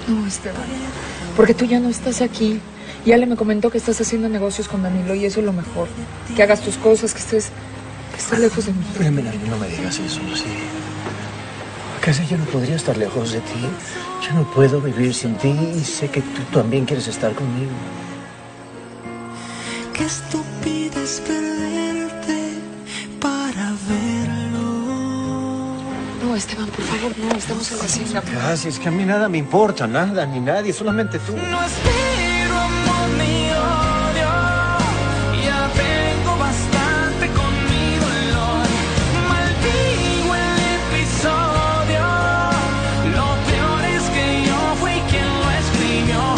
No, Esteban. Porque tú ya no estás aquí. Y Ale me comentó que estás haciendo negocios con Danilo y eso es lo mejor. Que hagas tus cosas, que estés lejos de mí. Pero no me digas eso, ¿sí? Acacia, yo no podría estar lejos de ti. Yo no puedo vivir sin ti y sé que tú también quieres estar conmigo. Qué estúpido es perderte para verlo. No, Esteban, por favor, no, estamos en la hacienda. Gracias, es que a mí nada me importa, nada, ni nadie, solamente tú. No aspiro amor ni odio, ya tengo bastante con mi dolor. Maldigo el episodio, lo peor es que yo fui quien lo escribió.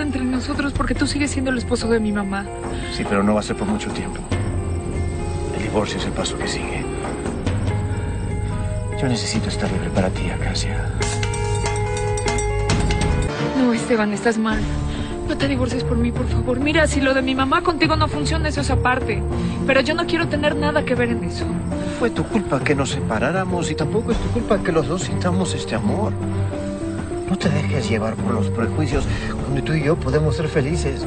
Entre nosotros porque tú sigues siendo el esposo de mi mamá. Sí, pero no va a ser por mucho tiempo. El divorcio es el paso que sigue. Yo necesito estar libre para ti, Acacia. No, Esteban, estás mal. No te divorcies por mí, por favor. Mira, si lo de mi mamá contigo no funciona, eso es aparte. Pero yo no quiero tener nada que ver en eso. Fue tu culpa que nos separáramos y tampoco es tu culpa que los dos sintamos este amor. No te dejes llevar por los prejuicios cuando tú y yo podemos ser felices.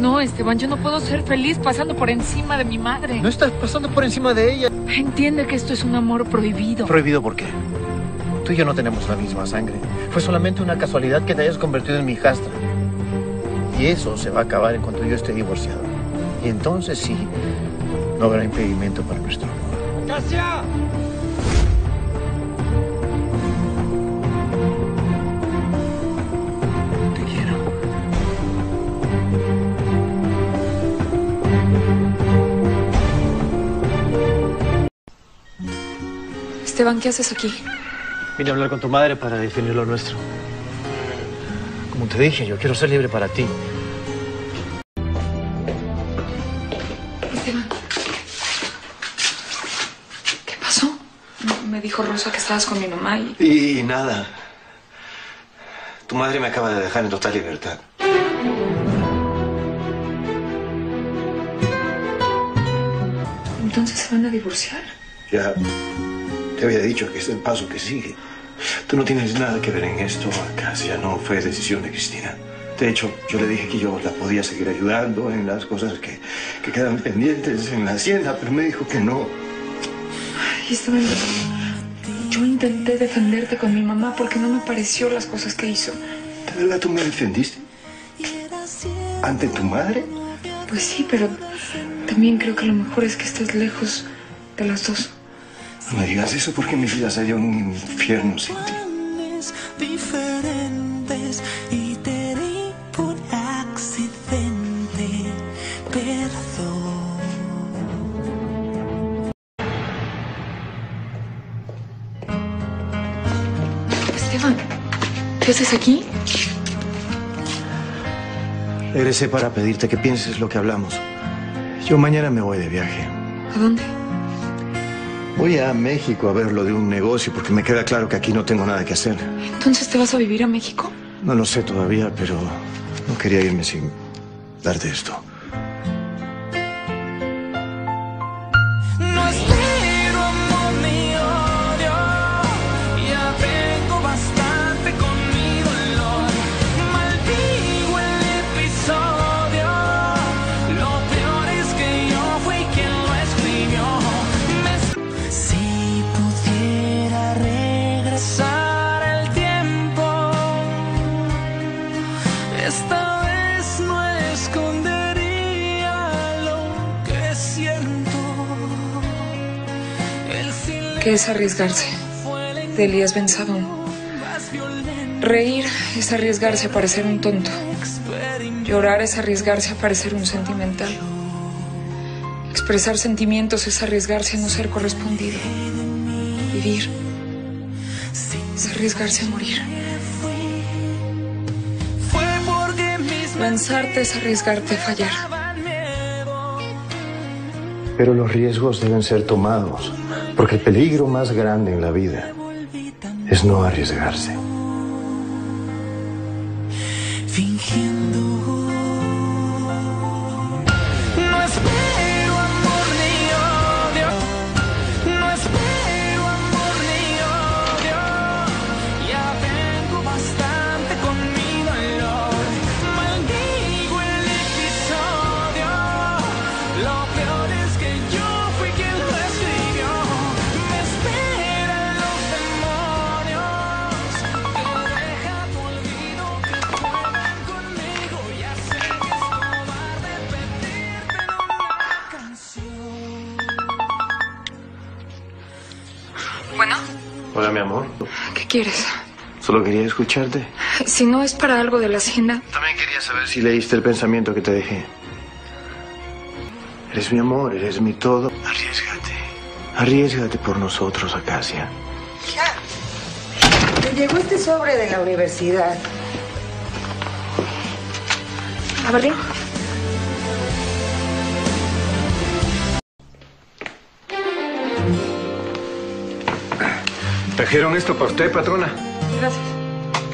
No, Esteban, yo no puedo ser feliz pasando por encima de mi madre. No estás pasando por encima de ella. Entiende que esto es un amor prohibido. ¿Prohibido por qué? Tú y yo no tenemos la misma sangre. Fue solamente una casualidad que te hayas convertido en mi hijastra. Y eso se va a acabar en cuanto yo esté divorciado. Y entonces sí, no habrá impedimento para nuestro amor. ¡Acacia! Esteban, ¿qué haces aquí? Vine a hablar con tu madre para definir lo nuestro. Como te dije, yo quiero ser libre para ti. Esteban. ¿Qué pasó? Me dijo Rosa que estabas con mi mamá y... Y nada. Tu madre me acaba de dejar en total libertad. ¿Entonces se van a divorciar? Ya... Te había dicho que es el paso que sigue. Tú no tienes nada que ver en esto, Acacia. No fue decisión de Cristina. De hecho, yo le dije que yo la podía seguir ayudando en las cosas que quedan pendientes en la hacienda, pero me dijo que no. Ay, Esteban, yo intenté defenderte con mi mamá porque no me pareció las cosas que hizo. ¿De verdad tú me defendiste? ¿Ante tu madre? Pues sí, pero también creo que lo mejor es que estés lejos de las dos. No me digas eso porque mi vida sería un infierno sin ti. Diferentes y te di por accidente, perdón. Esteban, ¿qué haces aquí? Regresé para pedirte que pienses lo que hablamos. Yo mañana me voy de viaje. ¿A dónde? Voy a México a ver lo de un negocio porque me queda claro que aquí no tengo nada que hacer. ¿Entonces te vas a vivir a México? No lo sé todavía, pero no quería irme sin darte esto. ¿Qué es arriesgarse? De Elías Benzabón. Reír es arriesgarse a parecer un tonto. Llorar es arriesgarse a parecer un sentimental. Expresar sentimientos es arriesgarse a no ser correspondido. Vivir es arriesgarse a morir. Lanzarte es arriesgarte a fallar. Pero los riesgos deben ser tomados. Porque el peligro más grande en la vida es no arriesgarse. Fingiendo. Hola, mi amor. ¿Qué quieres? Solo quería escucharte. Si no es para algo de la hacienda. También quería saber si leíste el pensamiento que te dejé. Eres mi amor, eres mi todo. Arriésgate. Arriésgate por nosotros, Acacia. Ya. Te llegó este sobre de la universidad. Ábrelo. Trajeron esto para usted, patrona. Gracias.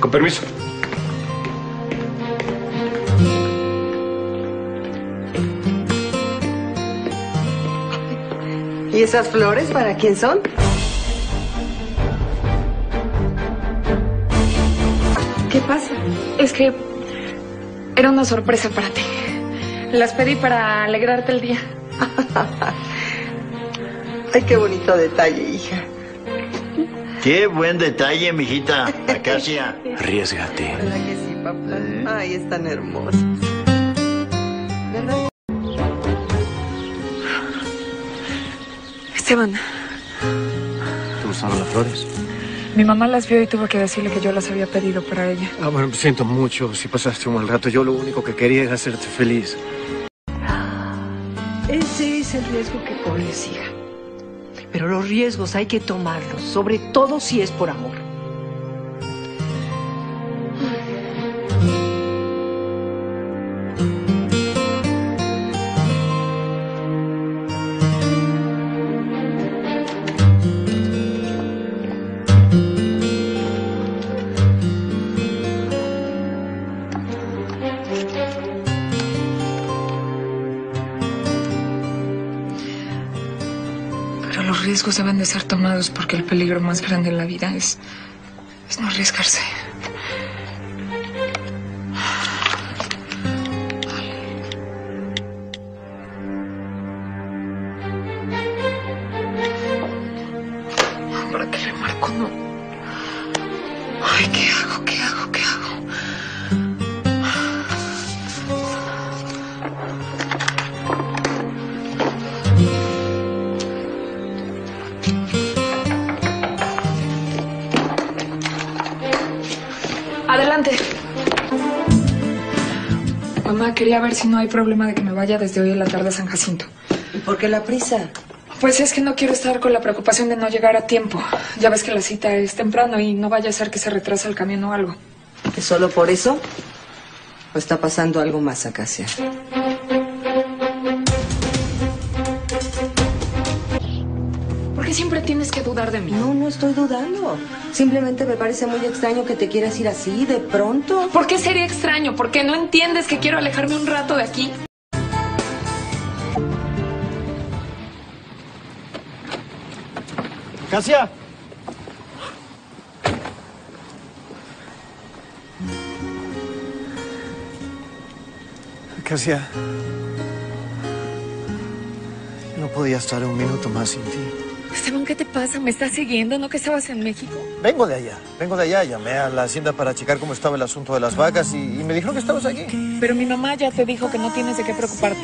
Con permiso. ¿Y esas flores para quién son? ¿Qué pasa? Es que era una sorpresa para ti. Las pedí para alegrarte el día. Ay, qué bonito detalle, hija. Qué buen detalle, mijita, Acacia. Arriésgate. ¿Verdad que sí, papá? ¿Eh? Ay, es tan hermosa. ¿Verdad? Esteban. ¿Te gustaron las flores? Mi mamá las vio y tuvo que decirle que yo las había pedido para ella. Ah, bueno, me siento mucho si pasaste un mal rato. Yo lo único que quería era hacerte feliz. Ese es el riesgo que corres, hija. Pero los riesgos hay que tomarlos, sobre todo si es por amor. Los riesgos deben de ser tomados porque el peligro más grande en la vida es no arriesgarse. Ahora que le marco, no. Ay, ¿qué hago? ¿Qué hago? ¿Qué hago? Mamá, quería ver si no hay problema de que me vaya desde hoy en la tarde a San Jacinto. ¿Y por qué la prisa? Pues es que no quiero estar con la preocupación de no llegar a tiempo. Ya ves que la cita es temprano y no vaya a ser que se retrase el camión o algo. ¿Es solo por eso? ¿O está pasando algo más, Acacia? ¿Por qué siempre tienes que dudar de mí? No, no estoy dudando. Simplemente me parece muy extraño que te quieras ir así, de pronto. ¿Por qué sería extraño? ¿Porque no entiendes que quiero alejarme un rato de aquí? ¡Acacia! Acacia. No podía estar un minuto más sin ti. Esteban, ¿qué te pasa? ¿Me estás siguiendo? ¿No que estabas en México? Vengo de allá. Llamé a la hacienda para checar cómo estaba el asunto de las vacas y me dijeron que estabas aquí. Pero mi mamá ya te dijo que no tienes de qué preocuparte.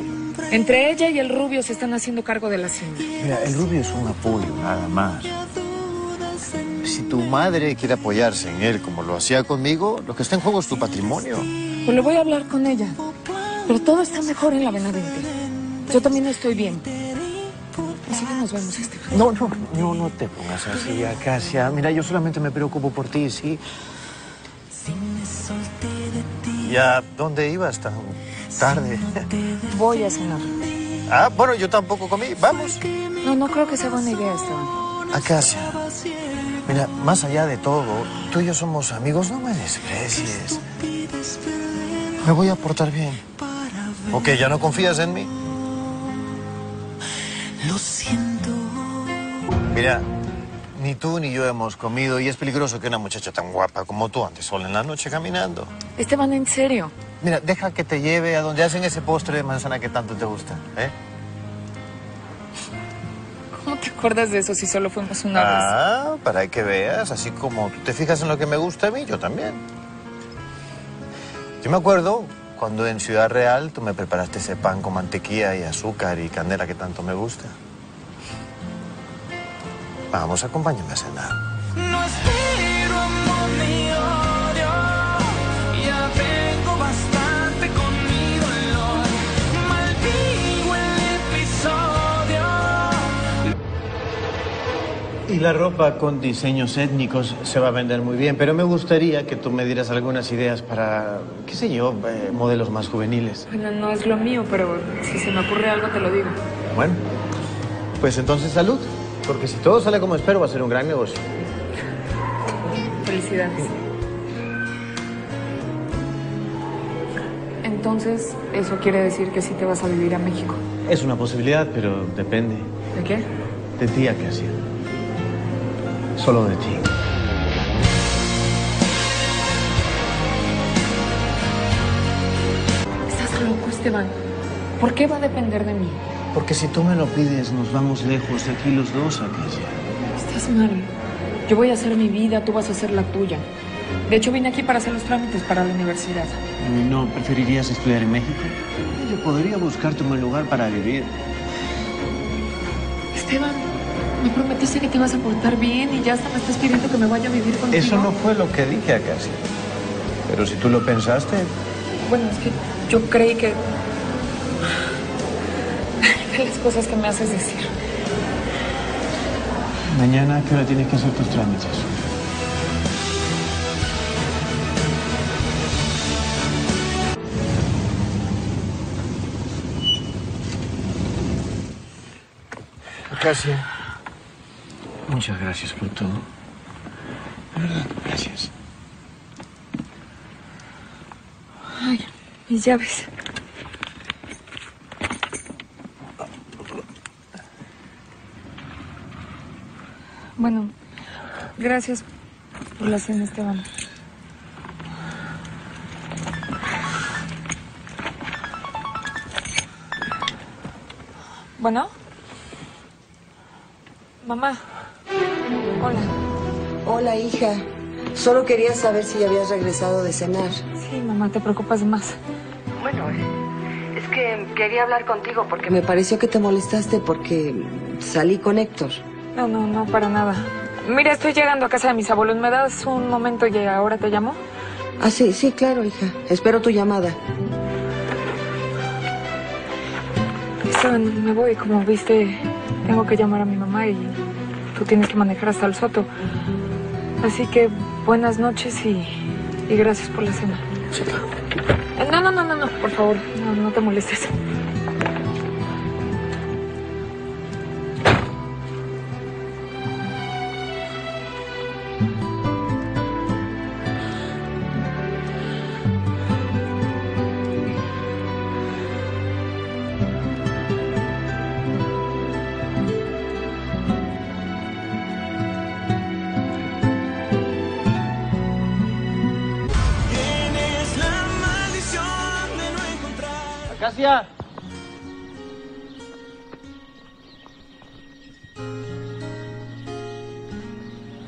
Entre ella y el rubio se están haciendo cargo de la hacienda. Mira, el rubio es un apoyo, nada más. Si tu madre quiere apoyarse en él como lo hacía conmigo, lo que está en juego es tu patrimonio. Pues lo voy a hablar con ella. Pero todo está mejor en la Benavente. Yo también estoy bien. Así que nos vemos, Esteban. No te pongas así, Acacia. Mira, yo solamente me preocupo por ti, ¿sí? ¿Y a dónde ibas tan tarde? Voy a cenar. Ah, bueno, yo tampoco comí. ¿Vamos? No creo que sea buena idea, Esteban. Acacia, mira, más allá de todo, tú y yo somos amigos, no me desprecies. Me voy a portar bien. Ok, ¿ya no confías en mí? Lo siento. Mira, ni tú ni yo hemos comido y es peligroso que una muchacha tan guapa como tú ande sola en la noche caminando. Esteban, ¿en serio? Mira, deja que te lleve a donde hacen ese postre de manzana que tanto te gusta, ¿eh? ¿Cómo te acuerdas de eso si solo fuimos una vez? Ah, para que veas, así como tú te fijas en lo que me gusta a mí, yo también. Yo me acuerdo cuando en Ciudad Real tú me preparaste ese pan con mantequilla y azúcar y canela que tanto me gusta. Vamos, acompáñame a cenar. No espero amor ni odio, ya tengo bastante con mi dolor. Maldigo el episodio. Y la ropa con diseños étnicos se va a vender muy bien, pero me gustaría que tú me dieras algunas ideas para, qué sé yo, modelos más juveniles. Bueno, no es lo mío, pero si se me ocurre algo te lo digo. Bueno, pues entonces salud. Porque si todo sale como espero, va a ser un gran negocio. Felicidades. Entonces, ¿eso quiere decir que sí te vas a vivir a México? Es una posibilidad, pero depende. ¿De qué? De ti, Acacia. Solo de ti. Estás loco, Esteban. ¿Por qué va a depender de mí? Porque si tú me lo pides, nos vamos lejos de aquí los dos, Acacia. Estás mal. Yo voy a hacer mi vida, tú vas a hacer la tuya. De hecho, vine aquí para hacer los trámites para la universidad. ¿No preferirías estudiar en México? Yo podría buscarte un buen lugar para vivir. Esteban, me prometiste que te ibas a portar bien y ya hasta me estás pidiendo que me vaya a vivir contigo. Eso no fue lo que dije, Acacia. Pero si tú lo pensaste... Bueno, es que yo creí que... de las cosas que me haces decir. Mañana, ¿qué hora tienes que hacer tus trámites? Acacia, muchas gracias por todo. De verdad, gracias. Ay, mis llaves. Bueno, gracias por la cena, Esteban. ¿Bueno? Mamá. Hola. Hola, hija. Solo quería saber si ya habías regresado de cenar. Sí, mamá, te preocupas más. Bueno, es que quería hablar contigo porque... Me pareció que te molestaste porque salí con Héctor. No, para nada. Mira, estoy llegando a casa de mis abuelos. ¿Me das un momento y ahora te llamo? Ah, sí, claro, hija. Espero tu llamada. Esteban, me voy. Como viste, tengo que llamar a mi mamá y tú tienes que manejar hasta el Soto. Así que buenas noches y gracias por la cena. Sí, claro. No, por favor, no te molestes.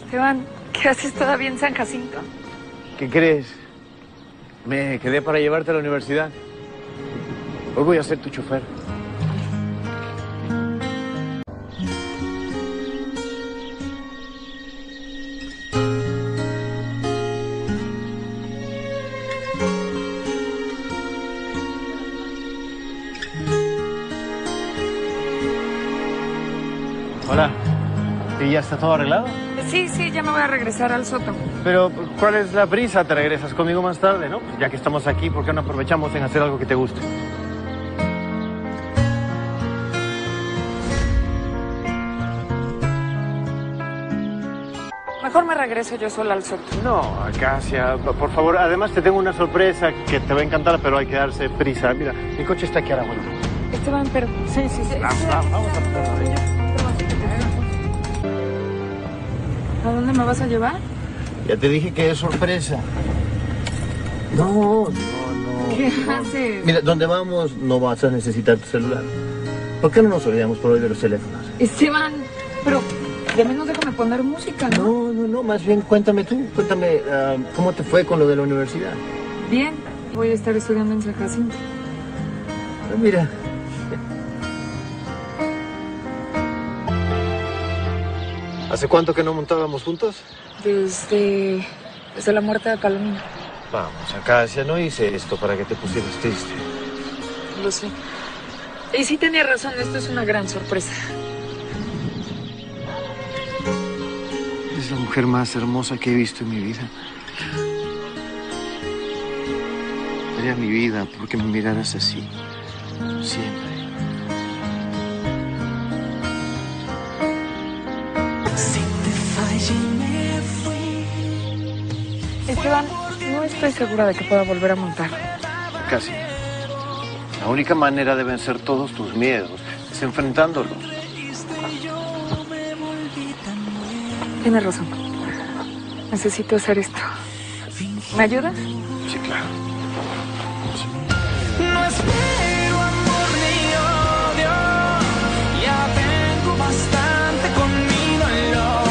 Esteban, ¿qué haces todavía en San Jacinto? ¿Qué crees? Me quedé para llevarte a la universidad. Hoy voy a ser tu chofer. ¿Y ya está todo arreglado? Sí, ya me voy a regresar al Soto. Pero, ¿cuál es la prisa? Te regresas conmigo más tarde, ¿no? Pues ya que estamos aquí, ¿por qué no aprovechamos en hacer algo que te guste? Mejor me regreso yo sola al Soto. No, Acacia, por favor. Además, te tengo una sorpresa que te va a encantar, pero hay que darse prisa. Mira, mi coche está aquí ahora, bueno. Esteban, pero... Sí. Vamos a... ¿A dónde me vas a llevar? Ya te dije que es sorpresa. No. ¿Qué haces? Mira, donde vamos no vas a necesitar tu celular. ¿Por qué no nos olvidamos por hoy de los teléfonos? Esteban, pero de menos déjame poner música, ¿no? No, más bien cuéntame tú. Cuéntame cómo te fue con lo de la universidad. Bien, voy a estar estudiando en San Jacinto. Mira... ¿Hace cuánto que no montábamos juntos? Desde la muerte de Palomino. Vamos, Acacia, no hice esto para que te pusieras triste. Lo sé. Y sí tenía razón, esto es una gran sorpresa. Es la mujer más hermosa que he visto en mi vida. Daría mi vida porque me miraras así, siempre. Esteban, no estoy segura de que pueda volver a montar. Casi. La única manera deben ser todos tus miedos, es enfrentándolos. Tienes razón. Necesito hacer esto. ¿Me ayudas? Sí, claro. Ya tengo bastante con mi dolor.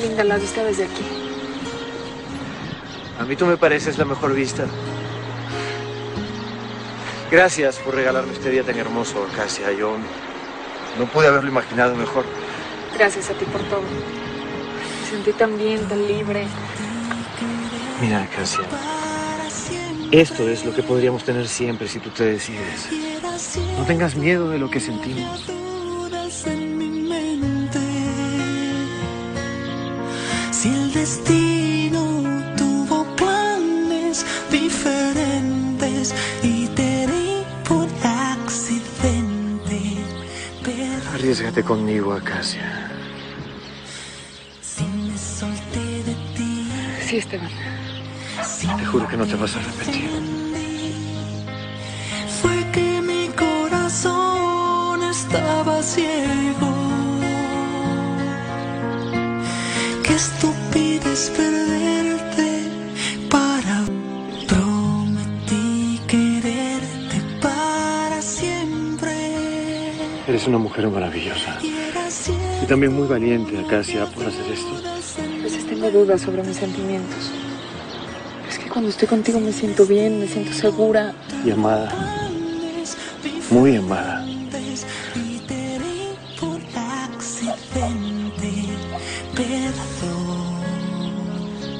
linda la vista desde aquí. A mí tú me pareces la mejor vista. Gracias por regalarme este día tan hermoso, Acacia. Yo no pude haberlo imaginado mejor. Gracias a ti por todo. Me sentí tan bien, tan libre. Mira, Acacia, esto es lo que podríamos tener siempre si tú te decides. No tengas miedo de lo que sentimos. Si el destino tuvo planes diferentes y te di por accidente. Pero... arriésgate conmigo, Acacia. Si me solté de ti. Sí, Esteban. Te juro que no te vas a arrepentir. Fue que mi corazón estaba ciego. Estúpides perderte para... Prometí quererte para siempre. Eres una mujer maravillosa. Y también muy valiente, Acacia, por hacer esto. A veces tengo dudas sobre mis sentimientos. Es que cuando estoy contigo me siento bien, me siento segura. Y amada. Muy amada.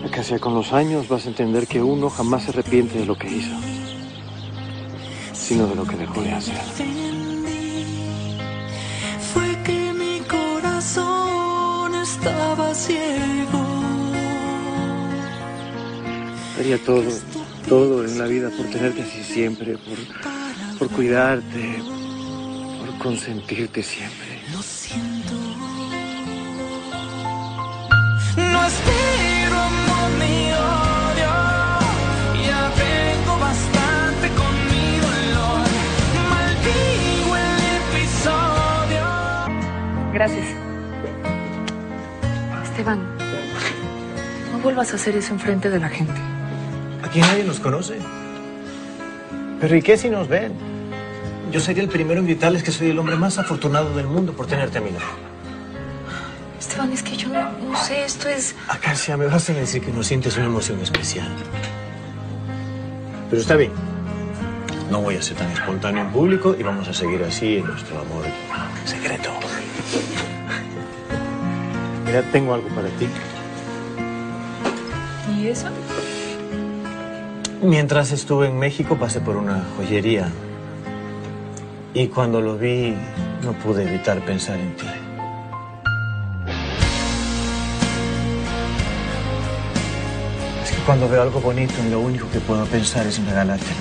Acacia, con los años vas a entender que uno jamás se arrepiente de lo que hizo, sino de lo que dejó de hacer. Fue que mi corazón estaba ciego. Haría todo en la vida por tenerte así siempre, por cuidarte, por consentirte siempre. Lo siento. No aspiro amor ni odio, ya tengo bastante con mi dolor. Maldigo el episodio. Gracias. Esteban, no vuelvas a hacer eso enfrente de la gente. Aquí nadie nos conoce. Pero ¿y qué si nos ven? Yo sería el primero en gritarles que soy el hombre más afortunado del mundo por tenerte a mi lado. Esteban, es que yo no sé, esto es... Acacia, me vas a decir que no sientes una emoción especial. Pero está bien. No voy a ser tan espontáneo en público y vamos a seguir así en nuestro amor secreto. Mira, tengo algo para ti. ¿Y eso? Mientras estuve en México pasé por una joyería. Y cuando lo vi, no pude evitar pensar en ti. Cuando veo algo bonito, lo único que puedo pensar es en regalártelo.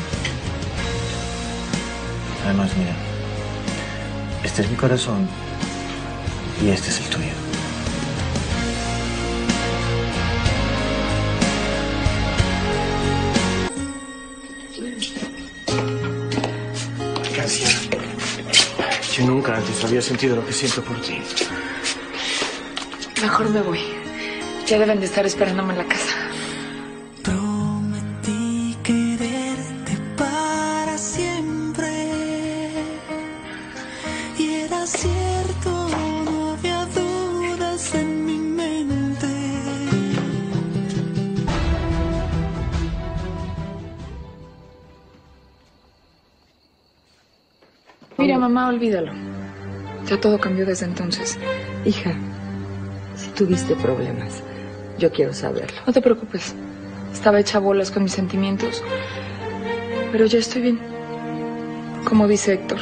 Además, mira, este es mi corazón y este es el tuyo. Acacia, yo nunca antes había sentido lo que siento por ti. Mejor me voy. Ya deben de estar esperándome en la casa. Mamá, olvídalo. Ya todo cambió desde entonces. Hija, si tuviste problemas, yo quiero saberlo. No te preocupes. Estaba hecha bolas con mis sentimientos. Pero ya estoy bien. Como dice Héctor,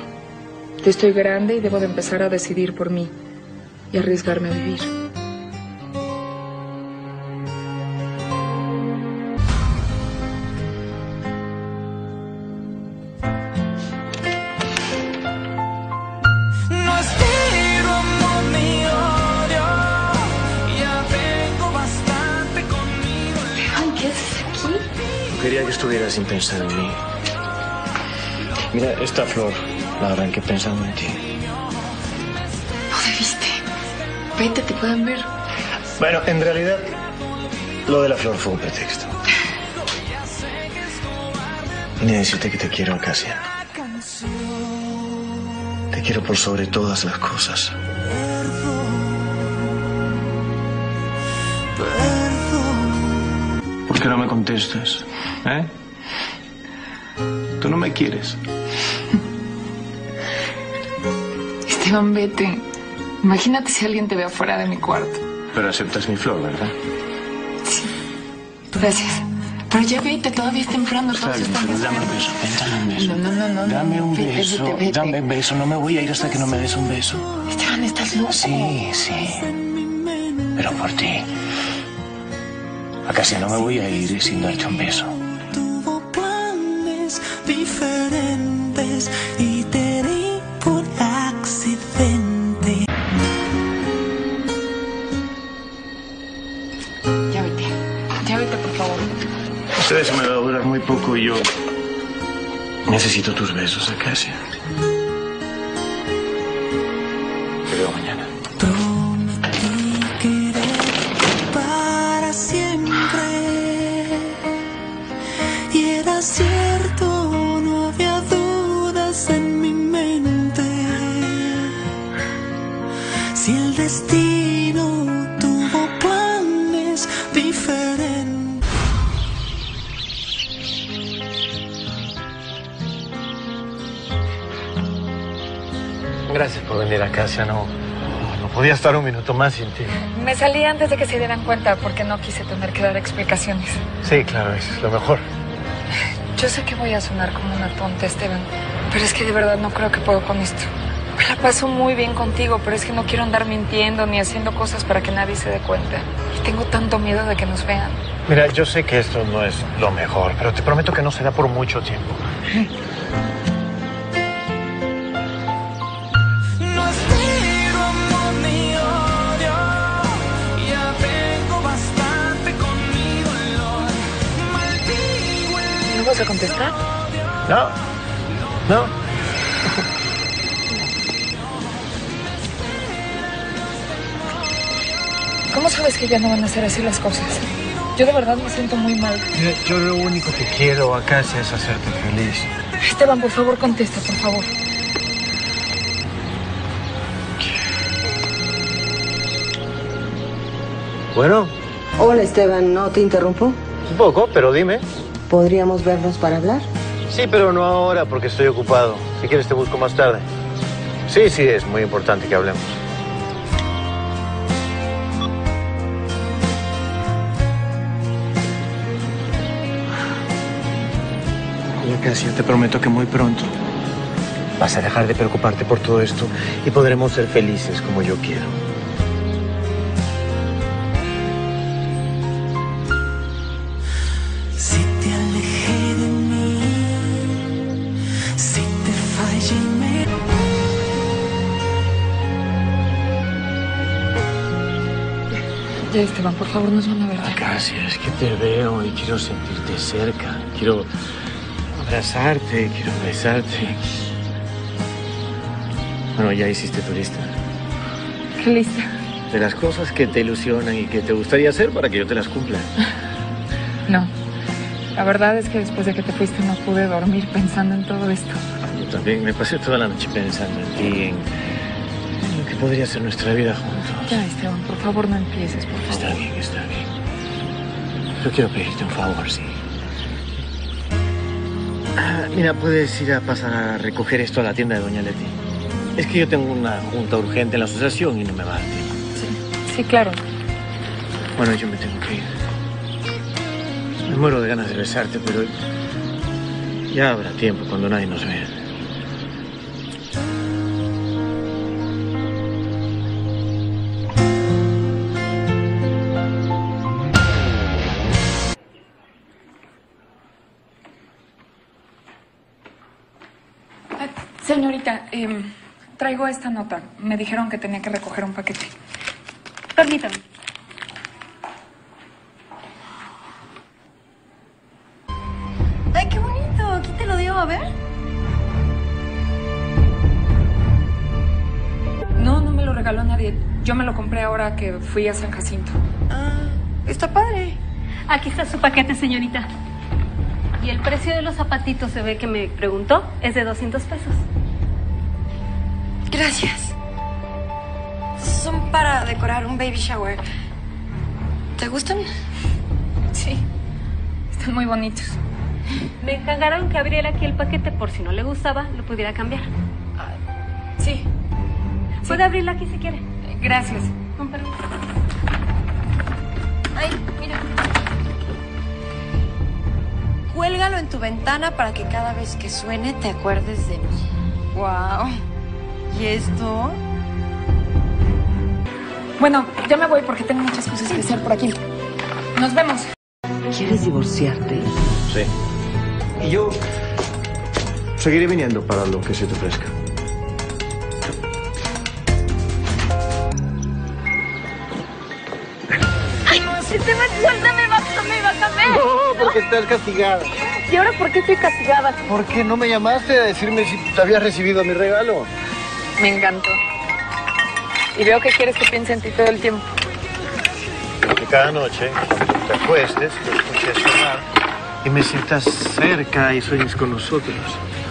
yo estoy grande y debo de empezar a decidir por mí y arriesgarme a vivir. Sin pensar en mí. Mira, esta flor la arranqué pensando en ti. ¿No debiste? Vente, te pueden ver. Bueno, en realidad, lo de la flor fue un pretexto. Vine a decirte que te quiero, Acacia. Te quiero por sobre todas las cosas. ¿Por qué no me contestas? ¿Eh? Tú no me quieres. Esteban, vete. Imagínate si alguien te ve afuera de mi cuarto. Pero aceptas mi flor, ¿verdad? Sí. Gracias. Pero ya vete, todavía es temprano. Dame un beso, dame un beso. No. Dame un beso, dame un beso. No me voy a ir hasta que no me des un beso. Esteban, ¿estás loco? Sí. Pero por ti. Acacia, no me voy a ir sin darte un beso. Tuvo planes diferentes y te di por accidente. Ya vete, por favor. Ustedes me va a durar muy poco y yo necesito tus besos, Acacia. Te veo mañana. Cierto, no había dudas en mi mente. Si el destino tuvo planes diferentes. Gracias por venir a casa, no podía estar un minuto más sin ti. Me salí antes de que se dieran cuenta porque no quise tener que dar explicaciones. Sí, claro, es lo mejor. Yo sé que voy a sonar como una tonta, Esteban, pero es que de verdad no creo que puedo con esto. Me la paso muy bien contigo, pero es que no quiero andar mintiendo ni haciendo cosas para que nadie se dé cuenta. Y tengo tanto miedo de que nos vean. Mira, yo sé que esto no es lo mejor, pero te prometo que no será por mucho tiempo. ¿Vas a contestar? No. ¿Cómo sabes que ya no van a hacer así las cosas? Yo de verdad me siento muy mal. Mira, yo lo único que quiero, Acacia, es hacerte feliz. Esteban, por favor, contesta, por favor. Bueno. Hola, Esteban, ¿no te interrumpo? Un poco, pero dime. ¿Podríamos vernos para hablar? Sí, pero no ahora porque estoy ocupado. Si quieres te busco más tarde. Sí, es muy importante que hablemos. Oye, Acacia, te prometo que muy pronto vas a dejar de preocuparte por todo esto y podremos ser felices como yo quiero. Esteban, por favor, nos van a ver. Acacia, es que te veo y quiero sentirte cerca. Quiero abrazarte, quiero besarte. Bueno, ya hiciste tu lista. ¿Qué lista? De las cosas que te ilusionan y que te gustaría hacer para que yo te las cumpla. No. La verdad es que después de que te fuiste no pude dormir pensando en todo esto. Yo también me pasé toda la noche pensando en ti, en lo que podría ser nuestra vida juntos. Ya, Esteban, por favor, no empieces, por favor. Está bien. Yo quiero pedirte un favor, sí. Mira, puedes ir a pasar a recoger esto a la tienda de Doña Leti. Es que yo tengo una junta urgente en la asociación y no me va a dar tiempo. Sí, claro. Bueno, yo me tengo que ir. Me muero de ganas de besarte, pero ya habrá tiempo cuando nadie nos vea. Señorita, traigo esta nota. Me dijeron que tenía que recoger un paquete. Permítame. ¡Ay, qué bonito! Aquí te lo dio, a ver. No me lo regaló nadie. Yo me lo compré ahora que fui a San Jacinto. Ah, está padre. Aquí está su paquete, señorita. Y el precio de los zapatitos, se ve que me preguntó, es de 200 pesos. Gracias. Son para decorar un baby shower. ¿Te gustan? Sí, están muy bonitos. Me encargaron que abriera aquí el paquete por si no le gustaba, lo pudiera cambiar. Sí. Puede abrirla aquí si quiere. Gracias. Con permiso. Ay, mira. Cuélgalo en tu ventana para que cada vez que suene te acuerdes de mí. Wow. ¿Y esto? Bueno, ya me voy porque tengo muchas cosas que hacer por aquí. Nos vemos. ¿Quieres divorciarte? Sí. Y yo seguiré viniendo para lo que se te ofrezca. Ay, Esteban, suéltame, bájame, bájame. No, porque estás castigada. ¿Y ahora por qué estoy castigada? ¿Por qué no me llamaste a decirme si te habías recibido mi regalo? Me encantó. Y veo que quieres que piense en ti todo el tiempo. Que cada noche te acuestes, te escuches sonar y me sientas cerca y sueñes con nosotros.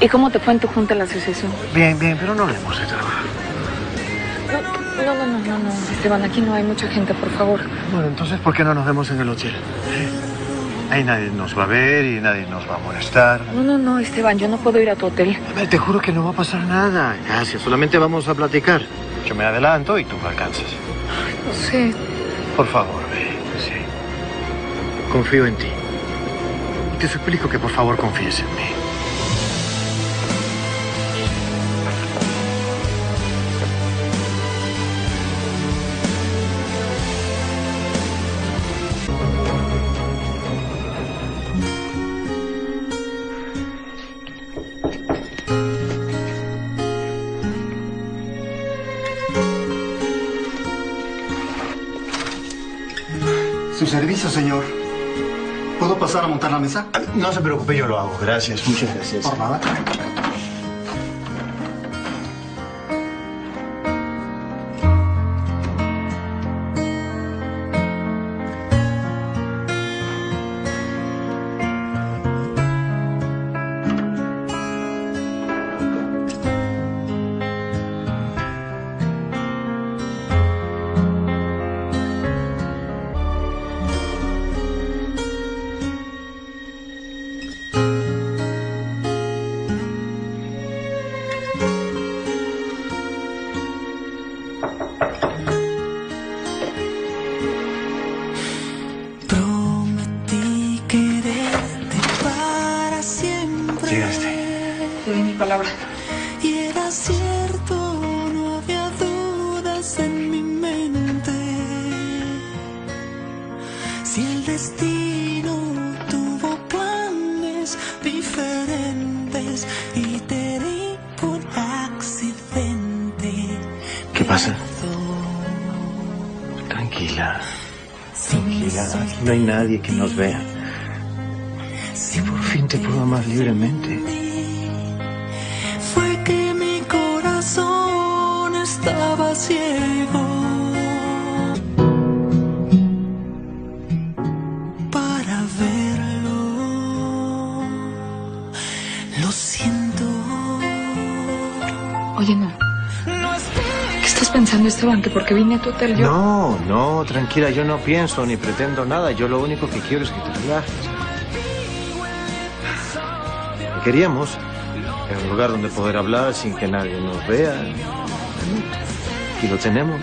¿Y cómo te fue en tu junta en la asociación? Bien, bien, pero no hablemos de trabajo. No, Esteban, aquí no hay mucha gente, por favor. Bueno, entonces, ¿por qué no nos vemos en el hotel? Ahí nadie nos va a ver y nadie nos va a molestar. No, Esteban, yo no puedo ir a tu hotel. A ver, te juro que no va a pasar nada. Gracias, solamente vamos a platicar. Yo me adelanto y tú me alcanzas. Ay, no sé. Por favor, ve, sí. Confío en ti. Y te suplico que por favor confíes en mí. Servicio, señor. ¿Puedo pasar a montar la mesa? No se preocupe, yo lo hago. Gracias, muchas gracias. Por nada. No hay nadie que nos vea. Y por fin te puedo amar libremente. Fue que mi corazón estaba ciego. Para verlo. Lo siento. Oye, no. ¿Qué estás pensando, Esteban? ¿Que porque vine a tu hotel yo? No, tranquila, yo no pienso ni pretendo nada. Yo lo único que quiero es que te relajes. Queríamos un lugar donde poder hablar sin que nadie nos vea. Y lo tenemos.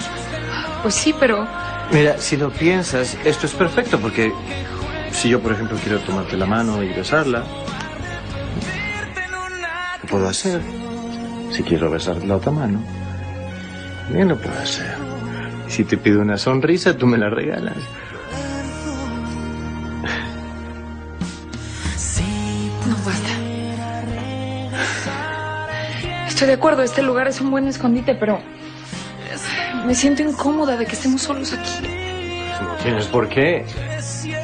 Pues sí, pero... Mira, si lo piensas, esto es perfecto porque... Si yo, por ejemplo, quiero tomarte la mano y besarla... Lo puedo hacer. Si quiero besar la otra mano... También lo puedo hacer. Si te pido una sonrisa, tú me la regalas. No, basta. Estoy de acuerdo, este lugar es un buen escondite, pero... me siento incómoda de que estemos solos aquí. No tienes por qué.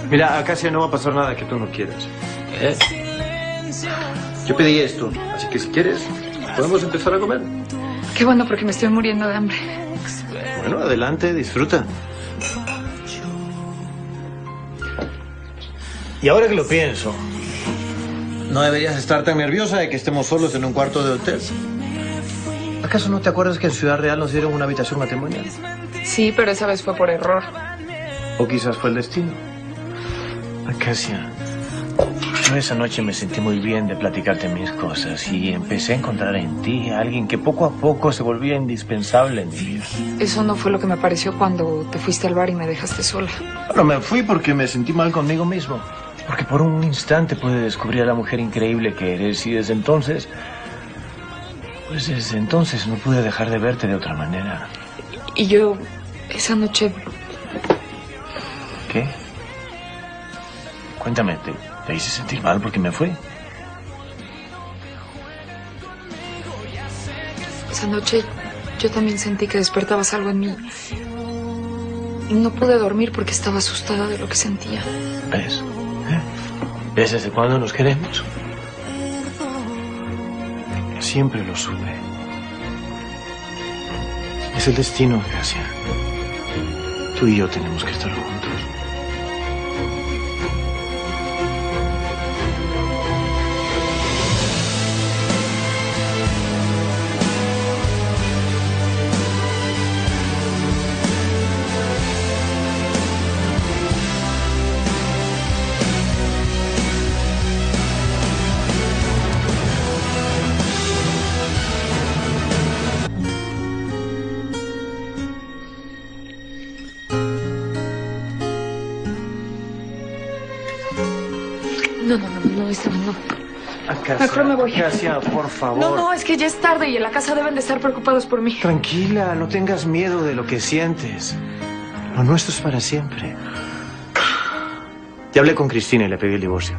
Mira, Acacia, no va a pasar nada que tú no quieras. ¿Eh? Yo pedí esto, así que si quieres, podemos empezar a comer. Qué bueno, porque me estoy muriendo de hambre. Bueno, adelante, disfruta. Y ahora que lo pienso, no deberías estar tan nerviosa de que estemos solos en un cuarto de hotel. ¿Acaso no te acuerdas que en Ciudad Real nos dieron una habitación matrimonial? Sí, pero esa vez fue por error. O quizás fue el destino. Acacia, yo esa noche me sentí muy bien de platicarte mis cosas y empecé a encontrar en ti a alguien que poco a poco se volvía indispensable en mi vida. Eso no fue lo que me pareció cuando te fuiste al bar y me dejaste sola. Bueno, me fui porque me sentí mal conmigo mismo. Porque por un instante pude descubrir a la mujer increíble que eres y desde entonces... pues desde entonces no pude dejar de verte de otra manera. Y yo, esa noche... ¿Qué? Cuéntame, ¿te hice sentir mal porque me fui? Esa noche yo también sentí que despertabas algo en mí. Y no pude dormir porque estaba asustada de lo que sentía. ¿Ves? ¿Ves desde cuándo nos queremos? Siempre lo sube. Es el destino, Acacia. Tú y yo tenemos que estar juntos. Mejor me voy. Acacia, por favor. No, es que ya es tarde y en la casa deben de estar preocupados por mí. Tranquila, no tengas miedo de lo que sientes. Lo nuestro es para siempre. Ya hablé con Cristina y le pedí el divorcio.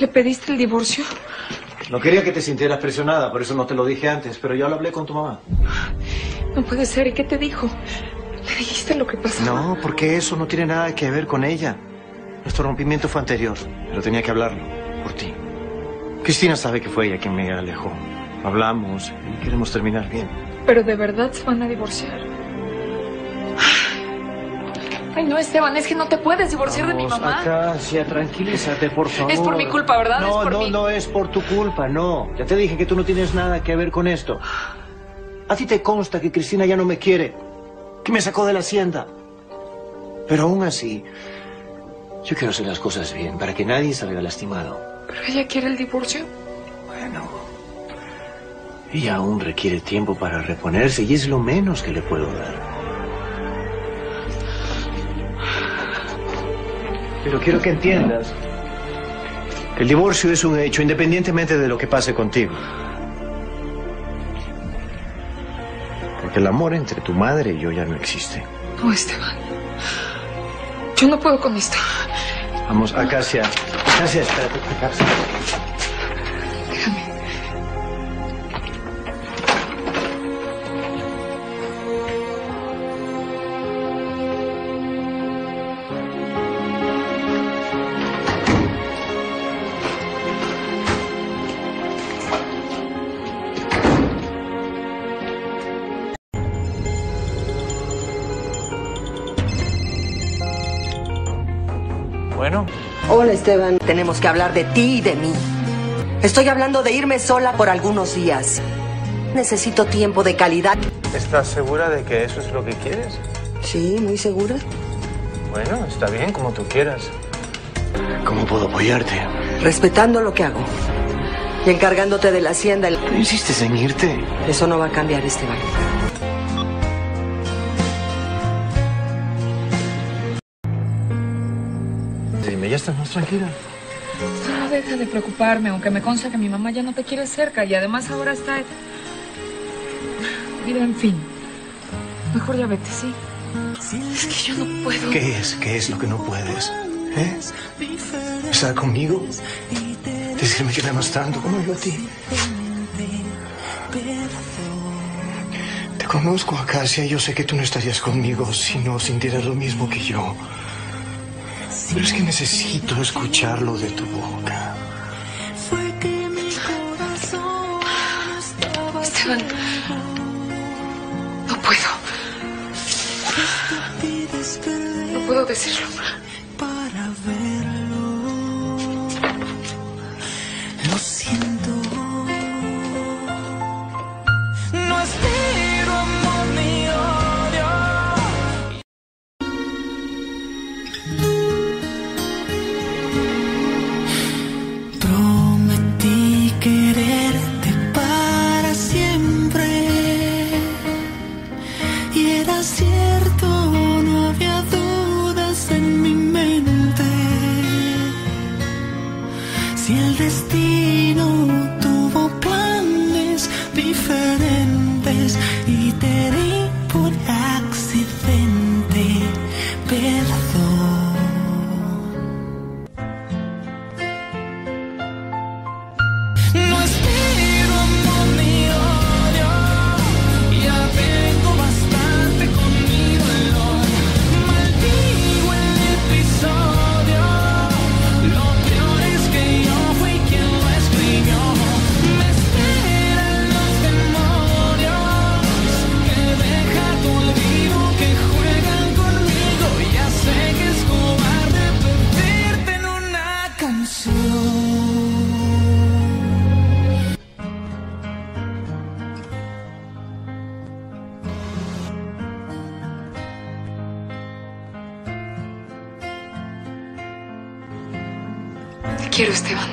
¿Le pediste el divorcio? No quería que te sintieras presionada, por eso no te lo dije antes, pero ya lo hablé con tu mamá. No puede ser, ¿y qué te dijo? ¿Le dijiste lo que pasó? No, porque eso no tiene nada que ver con ella. Nuestro rompimiento fue anterior, pero tenía que hablarlo por ti. Cristina sabe que fue ella quien me alejó. Hablamos y queremos terminar bien. ¿Pero de verdad se van a divorciar? Ay, no, Esteban, es que no te puedes divorciar de mi mamá. Acacia, tranquilízate, por favor. Es por mi culpa, ¿verdad? No, es por tu culpa, no. Ya te dije que tú no tienes nada que ver con esto. A ti te consta que Cristina ya no me quiere, que me sacó de la hacienda. Pero aún así, yo quiero hacer las cosas bien para que nadie salga lastimado. ¿Pero ella quiere el divorcio? Bueno, ella aún requiere tiempo para reponerse y es lo menos que le puedo dar. Pero quiero que entiendas que el divorcio es un hecho independientemente de lo que pase contigo. Porque el amor entre tu madre y yo ya no existe. No, Esteban. Yo no puedo con esto. Vamos, Acacia. Acacia, espérate. Acacia. Déjame. Hola, Esteban. Tenemos que hablar de ti y de mí. Estoy hablando de irme sola por algunos días. Necesito tiempo de calidad. ¿Estás segura de que eso es lo que quieres? Sí, muy segura. Bueno, está bien, como tú quieras. ¿Cómo puedo apoyarte? Respetando lo que hago y encargándote de la hacienda. ¿No insistes en irte? Eso no va a cambiar, Esteban. ¿Estás más tranquila? No, deja de preocuparme, aunque me consta que mi mamá ya no te quiere cerca y además ahora está... Mira, en fin, mejor ya vete, ¿sí? Es que yo no puedo. ¿Qué es lo que no puedes? ¿Eh? ¿Estar conmigo? Decirme que me amas tanto como yo a ti. Te conozco, Acacia, y yo sé que tú no estarías conmigo si no sintieras lo mismo que yo. Pero es que necesito escucharlo de tu boca. Esteban, no puedo. No puedo decirlo. Para verlo, lo siento. Quiero, Esteban.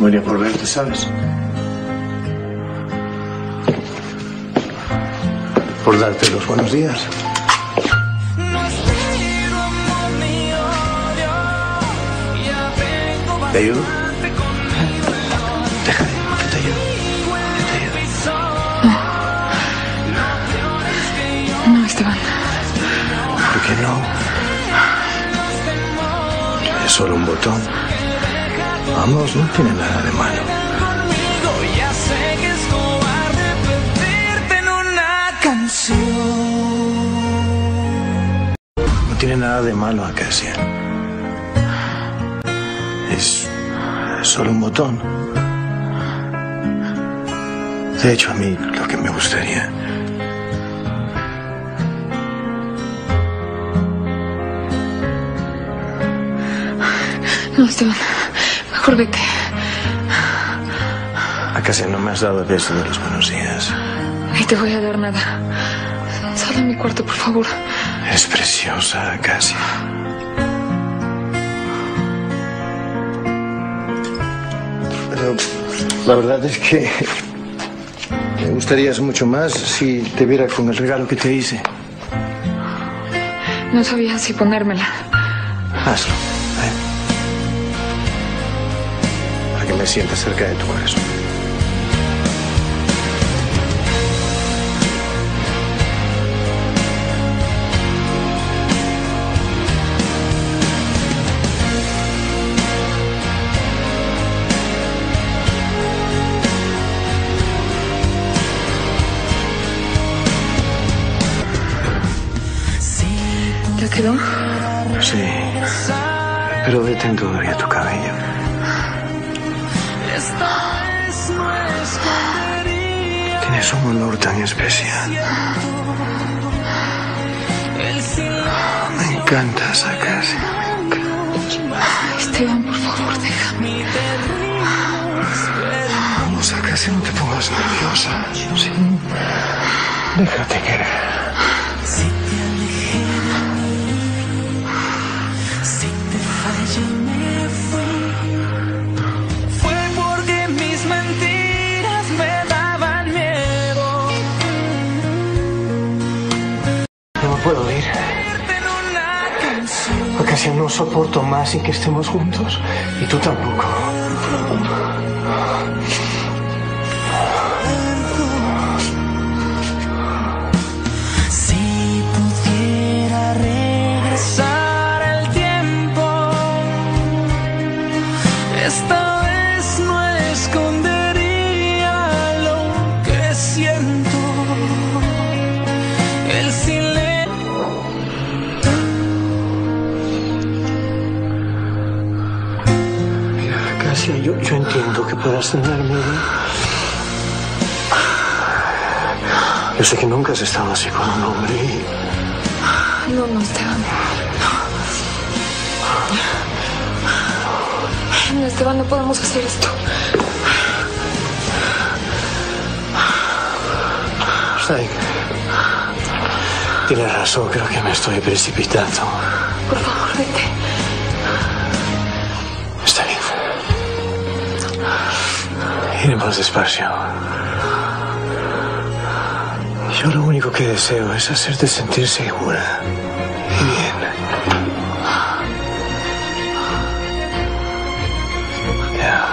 Moría por verte, ¿sabes? Por darte los buenos días. ¿Te ayudo? Déjame, que te ayudo. No. No, Esteban. ¿Por qué no? Es solo un botón. Vamos, no tiene nada de malo. Ya sé que es cobarde pedirte en una canción. No tiene nada de malo, Acacia. Es solo un botón. De hecho, a mí lo que me gustaría no, Esteban. Mejor vete. Acacia, no me has dado el beso de los buenos días. Ni te voy a dar nada. Sal de mi cuarto, por favor. Es preciosa, Acacia. Pero la verdad es que me gustarías mucho más si te viera con el regalo que te hice. No sabía si ponérmela. Hazlo. Me sienta cerca de tu corazón. ¿Ya quedó? Sí. Pero detén todavía tu cabello. Tienes un olor tan especial. Me encanta esa casa. Esteban, por favor, déjame. Vamos a casa, no te pongas nerviosa. ¿Sí? Déjate querer. ¿Puedo ir? Acacia, no soporto más sin que estemos juntos. Y tú tampoco. Si pudiera regresar el tiempo, esta vez no escondería lo que siento. El silencio. Yo entiendo que puedas tener miedo. Yo sé que nunca has estado así con un hombre y... No, no, Esteban. No, Esteban, no podemos hacer esto. Está bien. Tienes razón, creo que me estoy precipitando. Por favor, vete. Está bien. Iré más despacio. Yo lo único que deseo es hacerte sentir segura y bien. Ya.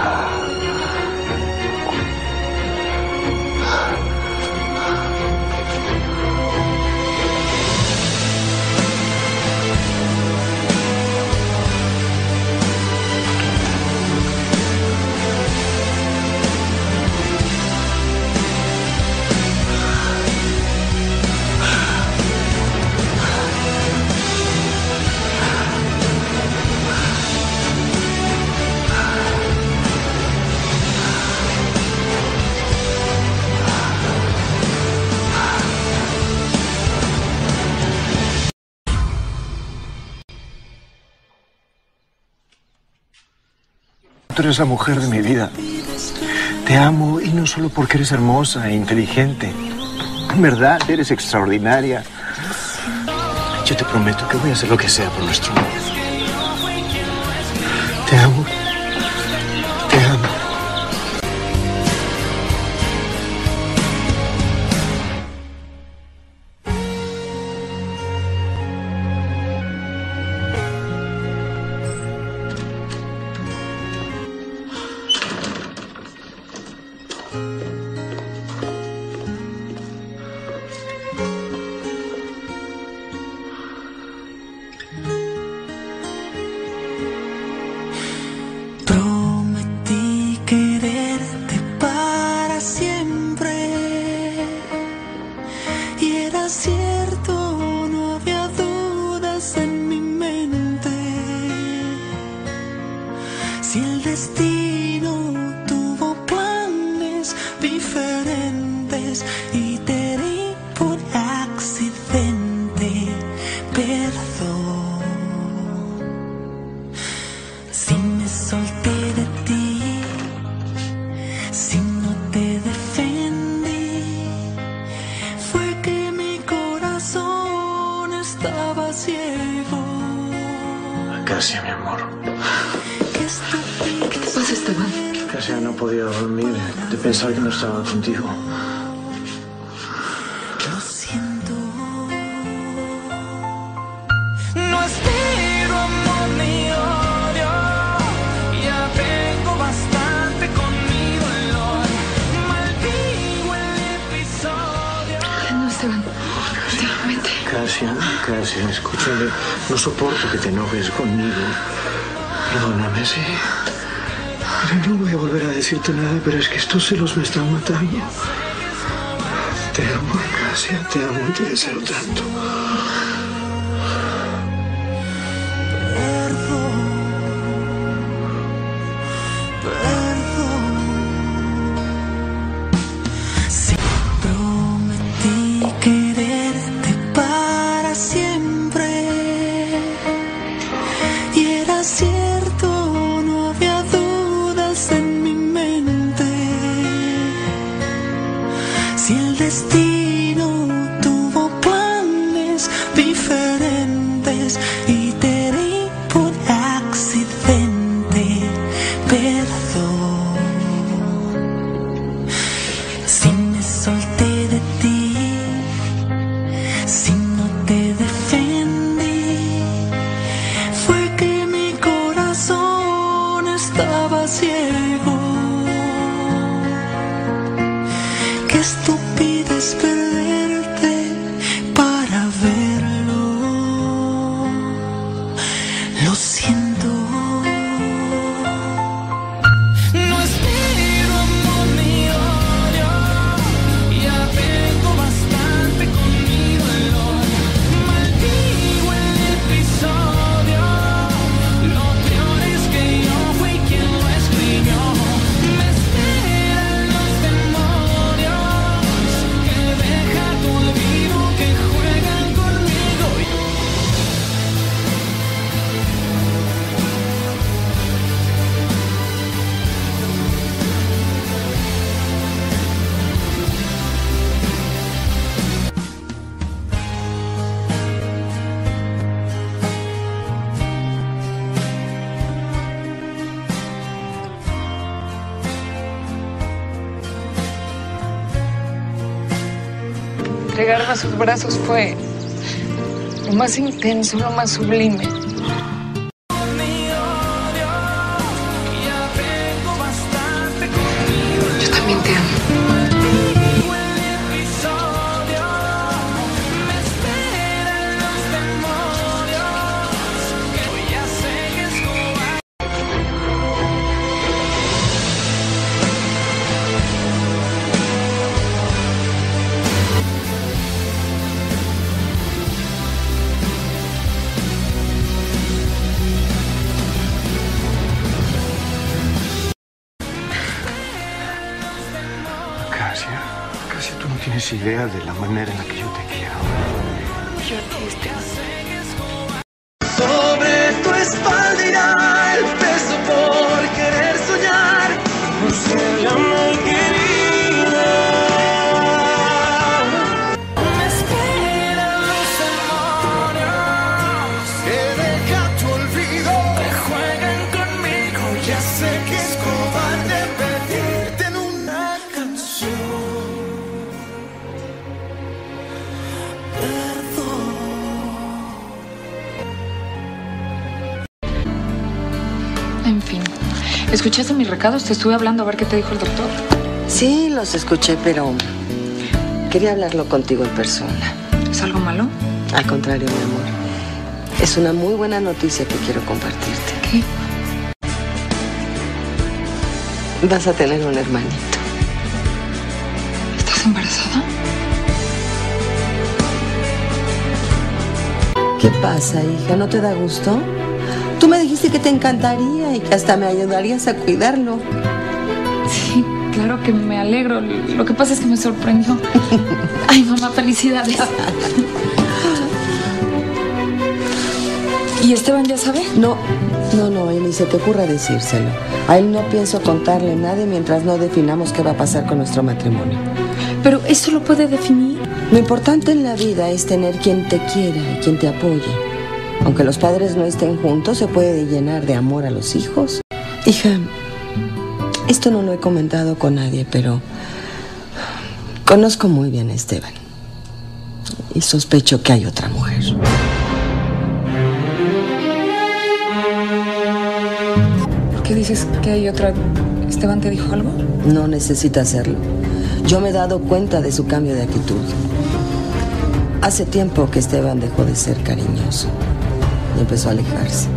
Tú eres la mujer de mi vida. Te amo, y no solo porque eres hermosa e inteligente. En verdad, eres extraordinaria. Yo te prometo que voy a hacer lo que sea por nuestro amor. Te amo. Te amo. Acacia, mi amor. ¿Qué te pasa, Esteban? Acacia, no podía dormir de pensar que no estaba contigo. Lo siento. No aspiro amor ni odio. Ya tengo bastante con mi dolor. Maldigo el episodio. No, Esteban. Acacia, escúchame. No soporto que te enojes conmigo. Perdóname, sí. Mira, no voy a volver a decirte nada, pero es que estos celos me están matando. Te amo, Acacia, te amo y te deseo tanto. Bastante con mi dolor. Entregarme a sus brazos fue lo más intenso, lo más sublime. Yo también te amo. Acacia, tú no tienes idea de la manera en la que yo te quiero. Yo te estoy. Sobre tu espalda irá el peso por querer soñar por ser la muy querida. Me esperan los demonios que deja tu olvido. Que juegan conmigo, ya sé que es cobarde pedirte en una canción. En fin, ¿escuchaste mis recados? Te estuve hablando a ver qué te dijo el doctor. Sí, los escuché, pero quería hablarlo contigo en persona. ¿Es algo malo? Al contrario, mi amor. Es una muy buena noticia que quiero compartirte. ¿Qué? Vas a tener un hermanito. ¿Estás embarazada? ¿Qué pasa, hija? ¿No te da gusto? Tú me dijiste que te encantaría y que hasta me ayudarías a cuidarlo. Sí, claro que me alegro. Lo que pasa es que me sorprendió. Ay, mamá, felicidades. ¿Y Esteban ya sabe? No, ni se te ocurra decírselo. A él no pienso contarle nada mientras no definamos qué va a pasar con nuestro matrimonio. Pero eso lo puede definir. Lo importante en la vida es tener quien te quiera y quien te apoye. Aunque los padres no estén juntos, se puede llenar de amor a los hijos. Hija, esto no lo he comentado con nadie, pero conozco muy bien a Esteban. Y sospecho que hay otra mujer. ¿Por qué dices que hay otra? ¿Esteban te dijo algo? No necesita hacerlo. Yo me he dado cuenta de su cambio de actitud. Hace tiempo que Esteban dejó de ser cariñoso. Y empezó a alejarse.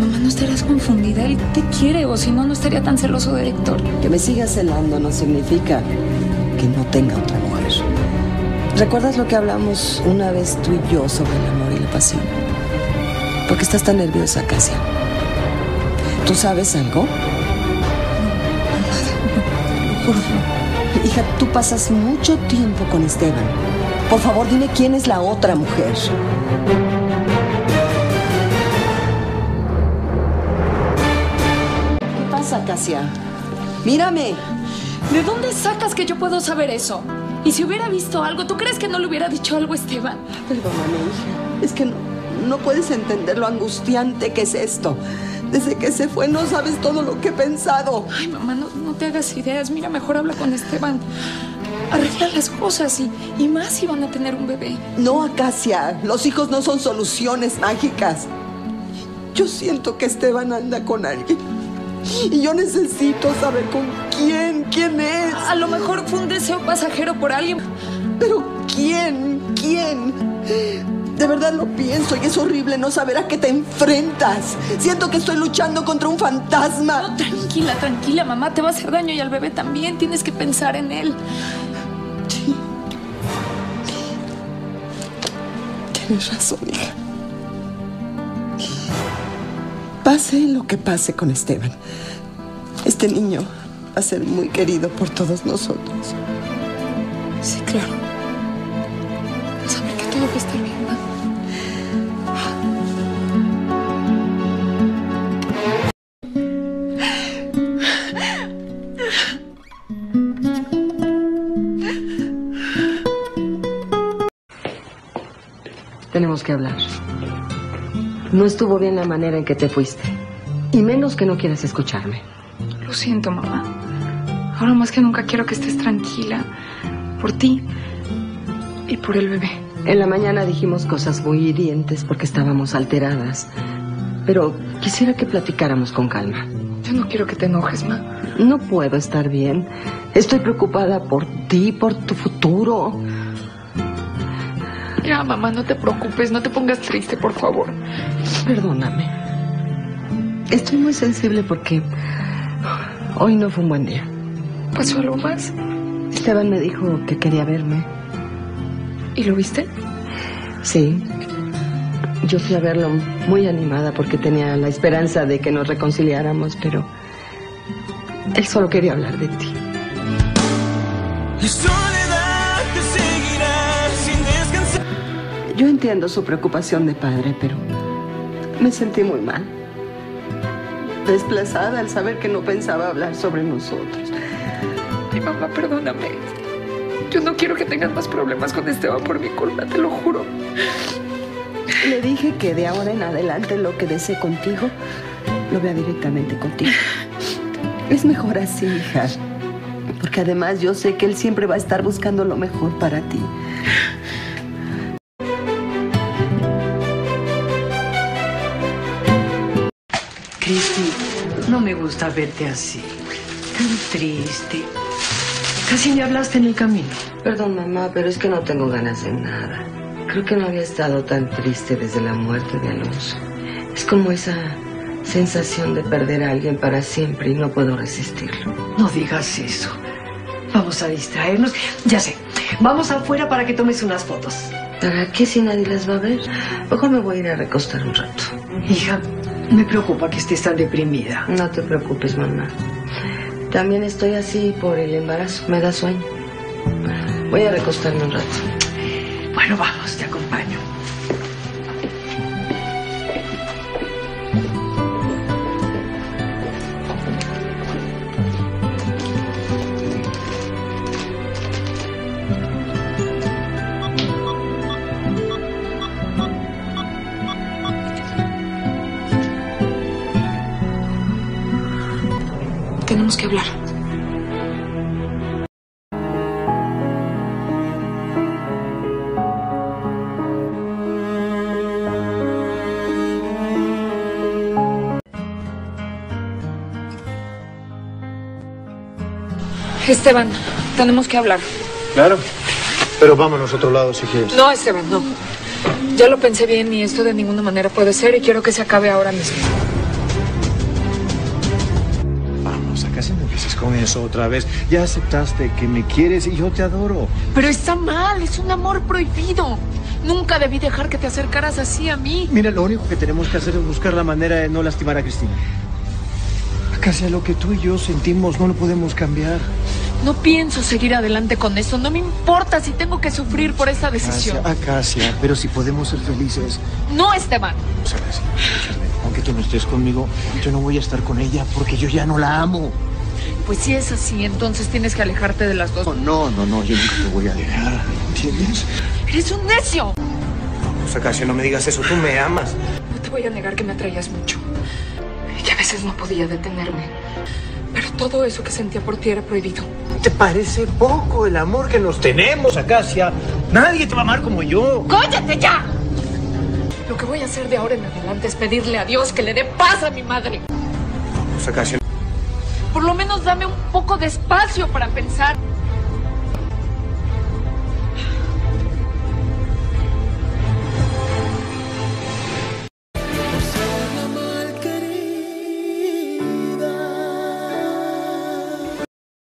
Mamá, ¿no estarás confundida? Él te quiere, o si no, no estaría tan celoso de Héctor. Que me siga celando no significa que no tenga otra mujer. ¿Recuerdas lo que hablamos una vez tú y yo sobre el amor y la pasión? ¿Por qué estás tan nerviosa, Acacia? ¿Tú sabes algo? No, juro. Hija, tú pasas mucho tiempo con Esteban. Por favor, dime quién es la otra mujer. Acacia, mírame. ¿De dónde sacas que yo puedo saber eso? Y si hubiera visto algo, ¿tú crees que no le hubiera dicho algo a Esteban? Perdóname, hija. Es que no puedes entender lo angustiante que es esto. Desde que se fue no sabes todo lo que he pensado. Ay, mamá, no te hagas ideas. Mira, mejor habla con Esteban. Arregla las cosas y más si van a tener un bebé. No, Acacia. Los hijos no son soluciones mágicas. Yo siento que Esteban anda con alguien. Y yo necesito saber con quién es. A lo mejor fue un deseo pasajero por alguien. Pero ¿quién? De verdad lo pienso y es horrible no saber a qué te enfrentas. Siento que estoy luchando contra un fantasma. No, tranquila, mamá, te va a hacer daño y al bebé también. Tienes que pensar en él. Sí. Tienes razón, hija. Pase lo que pase con Esteban, este niño va a ser muy querido por todos nosotros. Sí, claro. Saber que todo va a estar bien, ¿no? Tenemos que hablar. No estuvo bien la manera en que te fuiste. Y menos que no quieras escucharme. Lo siento, mamá. Ahora más que nunca quiero que estés tranquila. Por ti. y por el bebé. En la mañana dijimos cosas muy hirientes porque estábamos alteradas. Pero quisiera que platicáramos con calma. Yo no quiero que te enojes, ma. No puedo estar bien. Estoy preocupada por ti, por tu futuro. Ya, mamá, no te preocupes, no te pongas triste, por favor. Perdóname. Estoy muy sensible porque hoy no fue un buen día. ¿Pasó algo más? Esteban me dijo que quería verme. ¿Y lo viste? Sí. Yo fui a verlo muy animada porque tenía la esperanza de que nos reconciliáramos, pero él solo quería hablar de ti. Yo entiendo su preocupación de padre, pero me sentí muy mal. Desplazada al saber que no pensaba hablar sobre nosotros. Ay, mamá, perdóname. Yo no quiero que tengas más problemas con Esteban por mi culpa, te lo juro. Le dije que de ahora en adelante lo que desee contigo, lo vea directamente contigo. Es mejor así, hija. Porque además yo sé que él siempre va a estar buscando lo mejor para ti. Cristi, no me gusta verte así. Tan triste. Casi me hablaste en el camino. Perdón, mamá, pero es que no tengo ganas de nada. Creo que no había estado tan triste desde la muerte de Alonso. Es como esa sensación de perder a alguien para siempre y no puedo resistirlo. No digas eso. Vamos a distraernos. Ya sé, vamos afuera para que tomes unas fotos. ¿Para qué si nadie las va a ver? Mejor me voy a ir a recostar un rato. Hija, me preocupa que estés tan deprimida. No te preocupes, mamá. También estoy así por el embarazo. Me da sueño. Voy a recostarme un rato. Bueno, vamos, te acompaño. Tenemos que hablar. Esteban, tenemos que hablar. Claro, pero vámonos a otro lado si quieres. No, Esteban, no. Ya lo pensé bien y esto de ninguna manera puede ser y quiero que se acabe ahora mismo. Vamos, acá se me empieces con eso otra vez. Ya aceptaste que me quieres y yo te adoro. Pero está mal, es un amor prohibido. Nunca debí dejar que te acercaras así a mí. Mira, lo único que tenemos que hacer es buscar la manera de no lastimar a Cristina. Acacia, lo que tú y yo sentimos no lo podemos cambiar. No pienso seguir adelante con eso. No me importa si tengo que sufrir por esta decisión. Acacia, pero si podemos ser felices. No, Esteban. ¿Sabes? Aunque tú no estés conmigo, yo no voy a estar con ella porque yo ya no la amo. Pues si es así, entonces tienes que alejarte de las dos. No, yo nunca te voy a dejar, ¿entiendes? ¡Eres un necio! Vamos, Acacia, no me digas eso, tú me amas. No te voy a negar que me atraías mucho. Y a veces no podía detenerme. Pero todo eso que sentía por ti era prohibido. ¿Te parece poco el amor que nos tenemos, Acacia? Nadie te va a amar como yo. ¡Cóllate ya! Lo que voy a hacer de ahora en adelante es pedirle a Dios que le dé paz a mi madre. Vamos, Acacia. Por lo menos dame un poco de espacio para pensar.